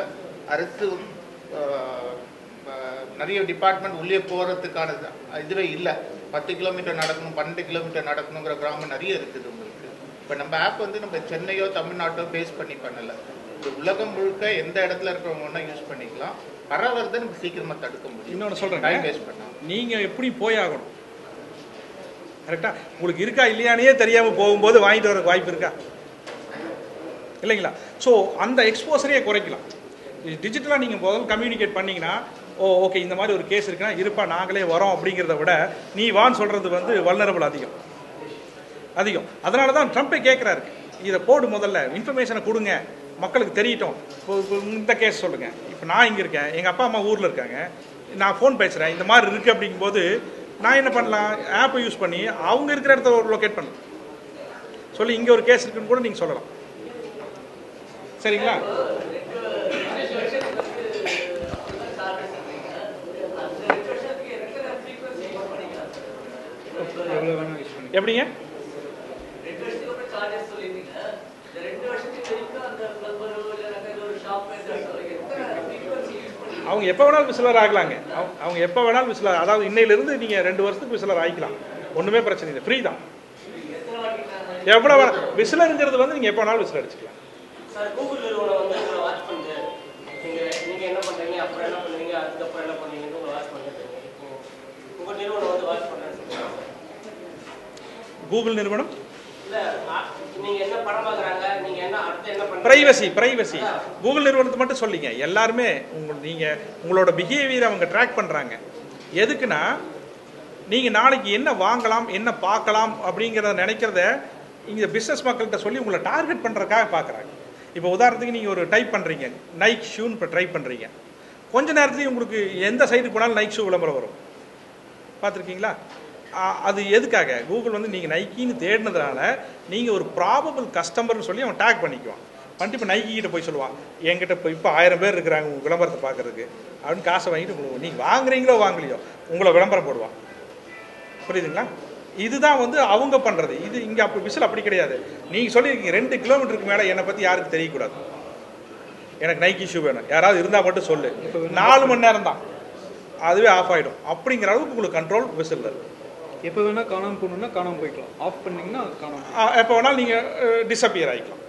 அரசு நிறைய டிபார்ட்மெண்ட் உள்ளே போகிறதுக்கான இதுவே இல்லை. பத்து கிலோமீட்டர் நடக்கணும், பன்னெண்டு கிலோமீட்டர் நடக்கணுங்கிற கிராமம் நிறைய இருக்குது உங்களுக்கு. இப்போ நம்ம ஆப் வந்து நம்ம சென்னையோ தமிழ்நாட்டோ பேஸ் பண்ணி பண்ணலை, உலகம் முழுக்க எந்த இடத்துல இருக்கிறவங்கன்னா யூஸ் பண்ணிக்கலாம். பரவறதை நம்ம சீக்கிரமாக தடுக்க முடியும். இன்னொன்று சொல்கிறேன், நீங்கள் எப்படி போய் ஆகணும் கரெக்டாக உங்களுக்கு இருக்கா இல்லையானே தெரியாமல் போகும்போது வாங்கிட்டு வர வாய்ப்பு இருக்கா இல்லைங்களா. ஸோ அந்த எக்ஸ்போசரையே குறைக்கலாம். டிஜிட்டலாக நீங்கள் முதல்ல கம்யூனிகேட் பண்ணிங்கன்னா, ஓ ஓகே இந்த மாதிரி ஒரு கேஸ் இருக்குன்னா இருப்பா நாங்களே வரோம் அப்படிங்கிறத விட நீ வான்னு சொல்கிறது வந்து வல்னரபிள் அதிகம். அதிகம். அதனால தான் ட்ரம்ப்பை கேட்குறாரு, இதை போடு, முதல்ல இன்ஃபர்மேஷனை கொடுங்க, மக்களுக்கு தெரியட்டும். இப்போ இந்த கேஸ் சொல்லுங்கள், இப்போ நான் இங்கே இருக்கேன், எங்கள் அப்பா அம்மா ஊரில் இருக்காங்க, நான் ஃபோன் பேசுகிறேன், இந்த மாதிரி இருக்குது அப்படிங்கும்போது நான் என்ன பண்ணலாம், ஆப்பை யூஸ் பண்ணி அவங்க இருக்கிற இடத்த லொக்கேட் பண்ணலாம். சொல்லி இங்கே ஒரு கேஸ் இருக்குன்னு கூட நீங்கள் சொல்லலாம், சரிங்களா? எப்படிங்க அவங்க எப்போ வேணாலும் விசிலர் ஆகலாங்க. அவங்க எப்போ வேணாலும் விசிலர், அதாவது இன்னையிலிருந்து நீங்கள் ரெண்டு வருஷத்துக்கு விசிலர் ஆகிக்கலாம், ஒன்றுமே பிரச்சனை இல்லை, ஃப்ரீ தான். எவ்வளோ விசிலருங்கிறது வந்து நீங்கள் எப்போ வேணாலும் விசிலர் அடிச்சுக்கலாம். கூகுள் நிறுவனம் பிரைவசி பிரைவசி கூகுள் நிறுவனத்தை மட்டும் சொல்லிங்க, எல்லாருமே உங்களுக்கு நீங்கள் உங்களோட பிஹேவியர் அவங்க ட்ராக் பண்ணுறாங்க. எதுக்குன்னா நீங்கள் நாளைக்கு என்ன வாங்கலாம் என்ன பார்க்கலாம் அப்படிங்கிறத நினைக்கிறத இங்கே பிஸ்னஸ் மக்கள்கிட்ட சொல்லி உங்களை டார்கெட் பண்ணுறதுக்காக பார்க்குறாங்க. இப்போ உதாரணத்துக்கு நீங்கள் ஒரு டைப் பண்ணுறீங்க, நைக் ஷூன்னு இப்போ ட்ரை பண்ணுறீங்க, கொஞ்ச நேரத்துலேயும் உங்களுக்கு எந்த சைடுக்கு போனாலும் நைக் ஷூ விளம்பரம் வரும், பார்த்துருக்கீங்களா? அது எதுக்காக? கூகுள் வந்து நீங்கள் நைக்கின்னு தேடினதுனால நீங்கள் ஒரு ப்ராபபிள் கஸ்டமர்னு சொல்லி அவன் டேக் பண்ணிக்குவான். பண்ணிட்டு இப்போ நைக்கிட்ட போய் சொல்லுவான், என்கிட்ட இப்போ இப்போ ஆயிரம் பேர் இருக்கிறாங்க உங்கள் விளம்பரத்தை பார்க்குறதுக்கு அப்படின்னு காசை வாங்கிட்டு உங்களுக்கு நீங்கள் வாங்குறீங்களோ வாங்கலையோ உங்களை விளம்பரம் போடுவான், புரியுதுங்களா? இதுதான் வந்து அவங்க பண்ணுறது. இது இங்கே அப்போ விசில் அப்படி கிடையாது. நீங்கள் சொல்லியிருக்கீங்க ரெண்டு கிலோமீட்டருக்கு மேலே என்னை பற்றி யாருக்கு தெரியக்கூடாது, எனக்கு நைக்கி ஷூ வேணும், யாராவது இருந்தால் மட்டும் சொல்லு, நாலு மணி நேரம் தான் அதுவே ஆஃப் ஆகிடும் அப்படிங்கிற அளவுக்கு உங்களுக்கு கண்ட்ரோல் விசில் இருக்குது. எப்போ வேணால் காணாமல் போகணுன்னா காணாமல் போய்க்கலாம், ஆஃப் பண்ணிங்கன்னா காணாமல், எப்போ வேணாலும் நீங்கள் டிஸப்பியர் ஆகிக்கலாம்,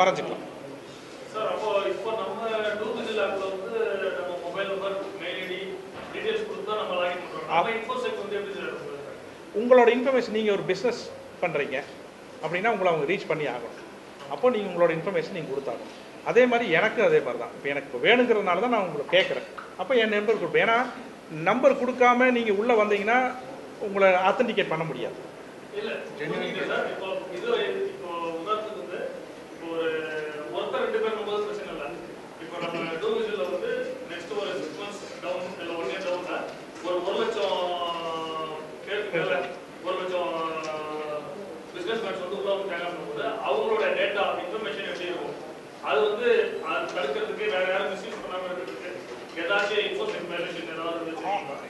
மறைஞ்சிக்கலாம். உங்களோட இன்ஃபர்மேஷன், நீங்கள் ஒரு பிஸ்னஸ் பண்ணுறீங்க அப்படின்னா உங்களை அவங்க ரீச் பண்ணி ஆகணும், அப்போது நீங்கள் உங்களோட இன்ஃபர்மேஷன் நீங்கள் கொடுத்தாகணும். அதே மாதிரி எனக்கு அதே மாதிரி தான், இப்போ எனக்கு இப்போ வேணுங்கிறதுனால தான் நான் உங்களை கேட்குறேன், அப்போ என் நம்பர் கொடுப்பேன். ஏன்னா நம்பர் கொடுக்காம நீங்கள் உள்ளே வந்தீங்கன்னா உங்களை ஆத்தன்டிகேட் பண்ண முடியாது.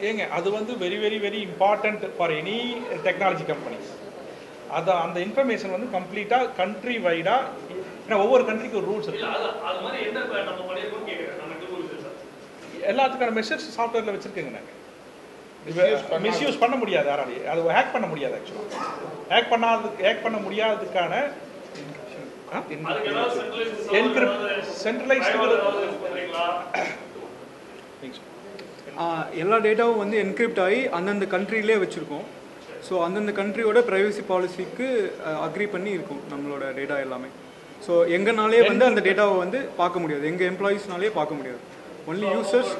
ஏங்க அது வந்து very very very important for any technology companies. அது அந்த இன்ஃபர்மேஷன் வந்து கம்ப்ளீட்டாக கண்ட்ரி வைடாக, ஏன்னா ஒவ்வொரு கண்ட்ரிக்கு ஒரு ரூல்ஸ் இருக்குது. எல்லாத்துக்கான மெஷர்ஸ் சாஃப்ட்வேரில் வச்சுருக்கேங்க, நாங்கள் மிஸ்யூஸ் பண்ண முடியாது, யாராலையும் அது ஹேக் பண்ண முடியாது. ஆக்சுவலாக ஹேக் பண்ணாது, ஹேக் பண்ண முடியாததுக்கான எல்லா டேட்டாவும் வந்து என்கிரிப்ட் ஆகி அந்தந்த கண்ட்ரிலே வச்சுருக்கோம். ஸோ அந்தந்த கண்ட்ரியோட ப்ரைவசி பாலிசிக்கு அக்ரி பண்ணி இருக்கும் நம்மளோட டேட்டா எல்லாமே. ஸோ எங்கனாலே வந்து அந்த டேட்டாவை வந்து பார்க்க முடியாது, எங்கள் எம்ப்ளாயீஸ்னாலே பார்க்க முடியாது, ஒன்லி யூசர்ஸ்.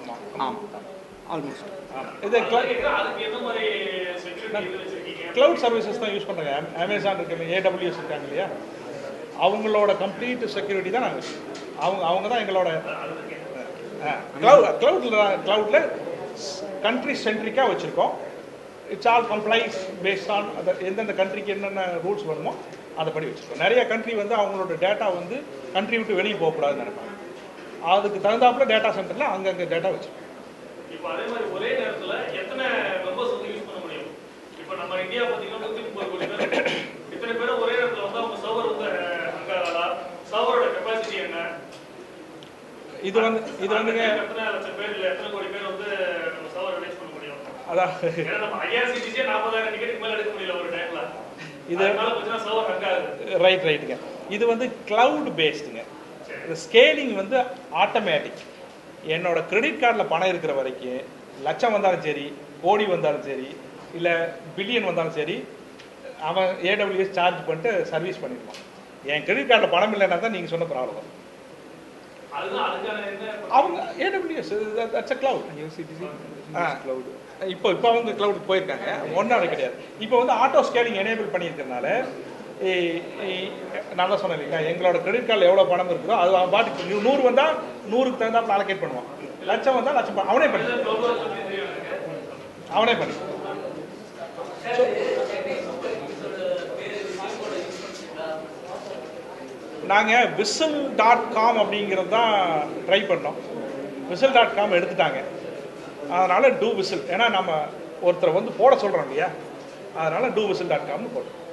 ஆமாம் ஆமாம் ஆல்மோஸ்ட் இது கிளவுட் சர்வீசஸ் தான் யூஸ் பண்ணுறாங்க. அமேசான் இருக்காங்க, ஏடபிள்யூஎஸ் இருக்காங்க இல்லையா, அவங்களோட கம்ப்ளீட் செக்யூரிட்டி தான் நாங்கள், அவங்க அவங்க தான் எங்களோட கிளவுட்ல கிளவுட்ல கண்ட்ரி சென்ட்ரிக்காக வச்சுருக்கோம். It's all complies based on அதை, எந்தெந்த கண்ட்ரிக்கு என்னென்ன ரூல்ஸ் வருமோ அதை படி வச்சுருக்கோம். நிறைய கண்ட்ரி வந்து அவங்களோட டேட்டா வந்து கண்ட்ரி விட்டு வெளியே போகக்கூடாதுன்னு நினைப்பாங்க, அதுக்கு தகுந்தாப்புல டேட்டா சென்டரில் அங்கங்கே டேட்டா வச்சுருக்கோம். இப்போ அதே மாதிரி ஒரே நேரத்தில் எத்தனை மெம்பர்ஸ் வந்து யூஸ் பண்ண முடியும்? இப்போ நம்ம இந்தியா பார்த்தீங்கன்னா நூற்றி முப்பது கோடி பேர், இத்தனை பேரும் ஒரே நேரத்தில் வந்து அவங்க சர்வர் வந்து அங்கே சர்வரோட கெப்பாசிட்டி என்ன? இது வந்து இது வந்துங்க எத்தனை லட்சம் பேர் இல்லை எத்தனை கோடி பேர் வந்து நம்ம சர்வர் யூஸ் பண்ண முடியும்? அதான் ஏன்னா நம்ம ஐஆர்சிடிசியே நாற்பதாயிரம் டிக்கெட்டுக்கு மேலே எடுக்க முடியல ஒரு டைம்ல, இதனால பார்த்தீங்கன்னா சர்வர் அங்கே. ரைட் ரைட்டுங்க. இது வந்து கிளவுட் பேஸ்டுங்க, ஸ்கேலிங் வந்து ஆட்டோமேட்டிக். என்னோட கிரெடிட் கார்டில் பணம் இருக்கிற வரைக்கும், லட்சம் வந்தாலும் சரி, கோடி வந்தாலும் சரி, இல்லை பில்லியன் வந்தாலும் சரி, அவன் ஏடபிள்யூஎஸ் சார்ஜ் பண்ணிட்டு சர்வீஸ் பண்ணிடுவான். என் கிரெடிட் கார்டில் பணம் இல்லைன்னா தான் நீங்கள் சொன்ன ப்ராப்ளம். அவங்க AWS that's a cloud. Cloud இப்போ இப்போ வந்து கிளவுட் போயிருக்காங்க, ஒன்னாக கிடையாது. இப்போ வந்து ஆட்டோ ஸ்கேலிங் எனேபிள் பண்ணியிருக்கிறதுனால நல்லா சொன்னேன் இல்லைங்களா, எங்களோட கிரெடிட் கார்டில் எவ்வளோ பணம் இருக்குதோ அது அவன் பாட்டு நூறு வந்தால் நூறுக்கு தகுந்தாப்பில் அலோகேட் பண்ணுவான், லட்சம் வந்தால் லட்சம் அவனே பண்ணி அவனே பண்ணி நாங்கள் விசில் டாட் காம் அப்படிங்கிறது தான் ட்ரை பண்ணோம். விசில் டாட் காம் எடுத்துட்டாங்க, அதனால் டூ விசில், ஏன்னா நம்ம ஒருத்தரை வந்து போட சொல்கிறோம் இல்லையா, அதனால் டூ விசில் டாட் காம்னு போட்டோம்.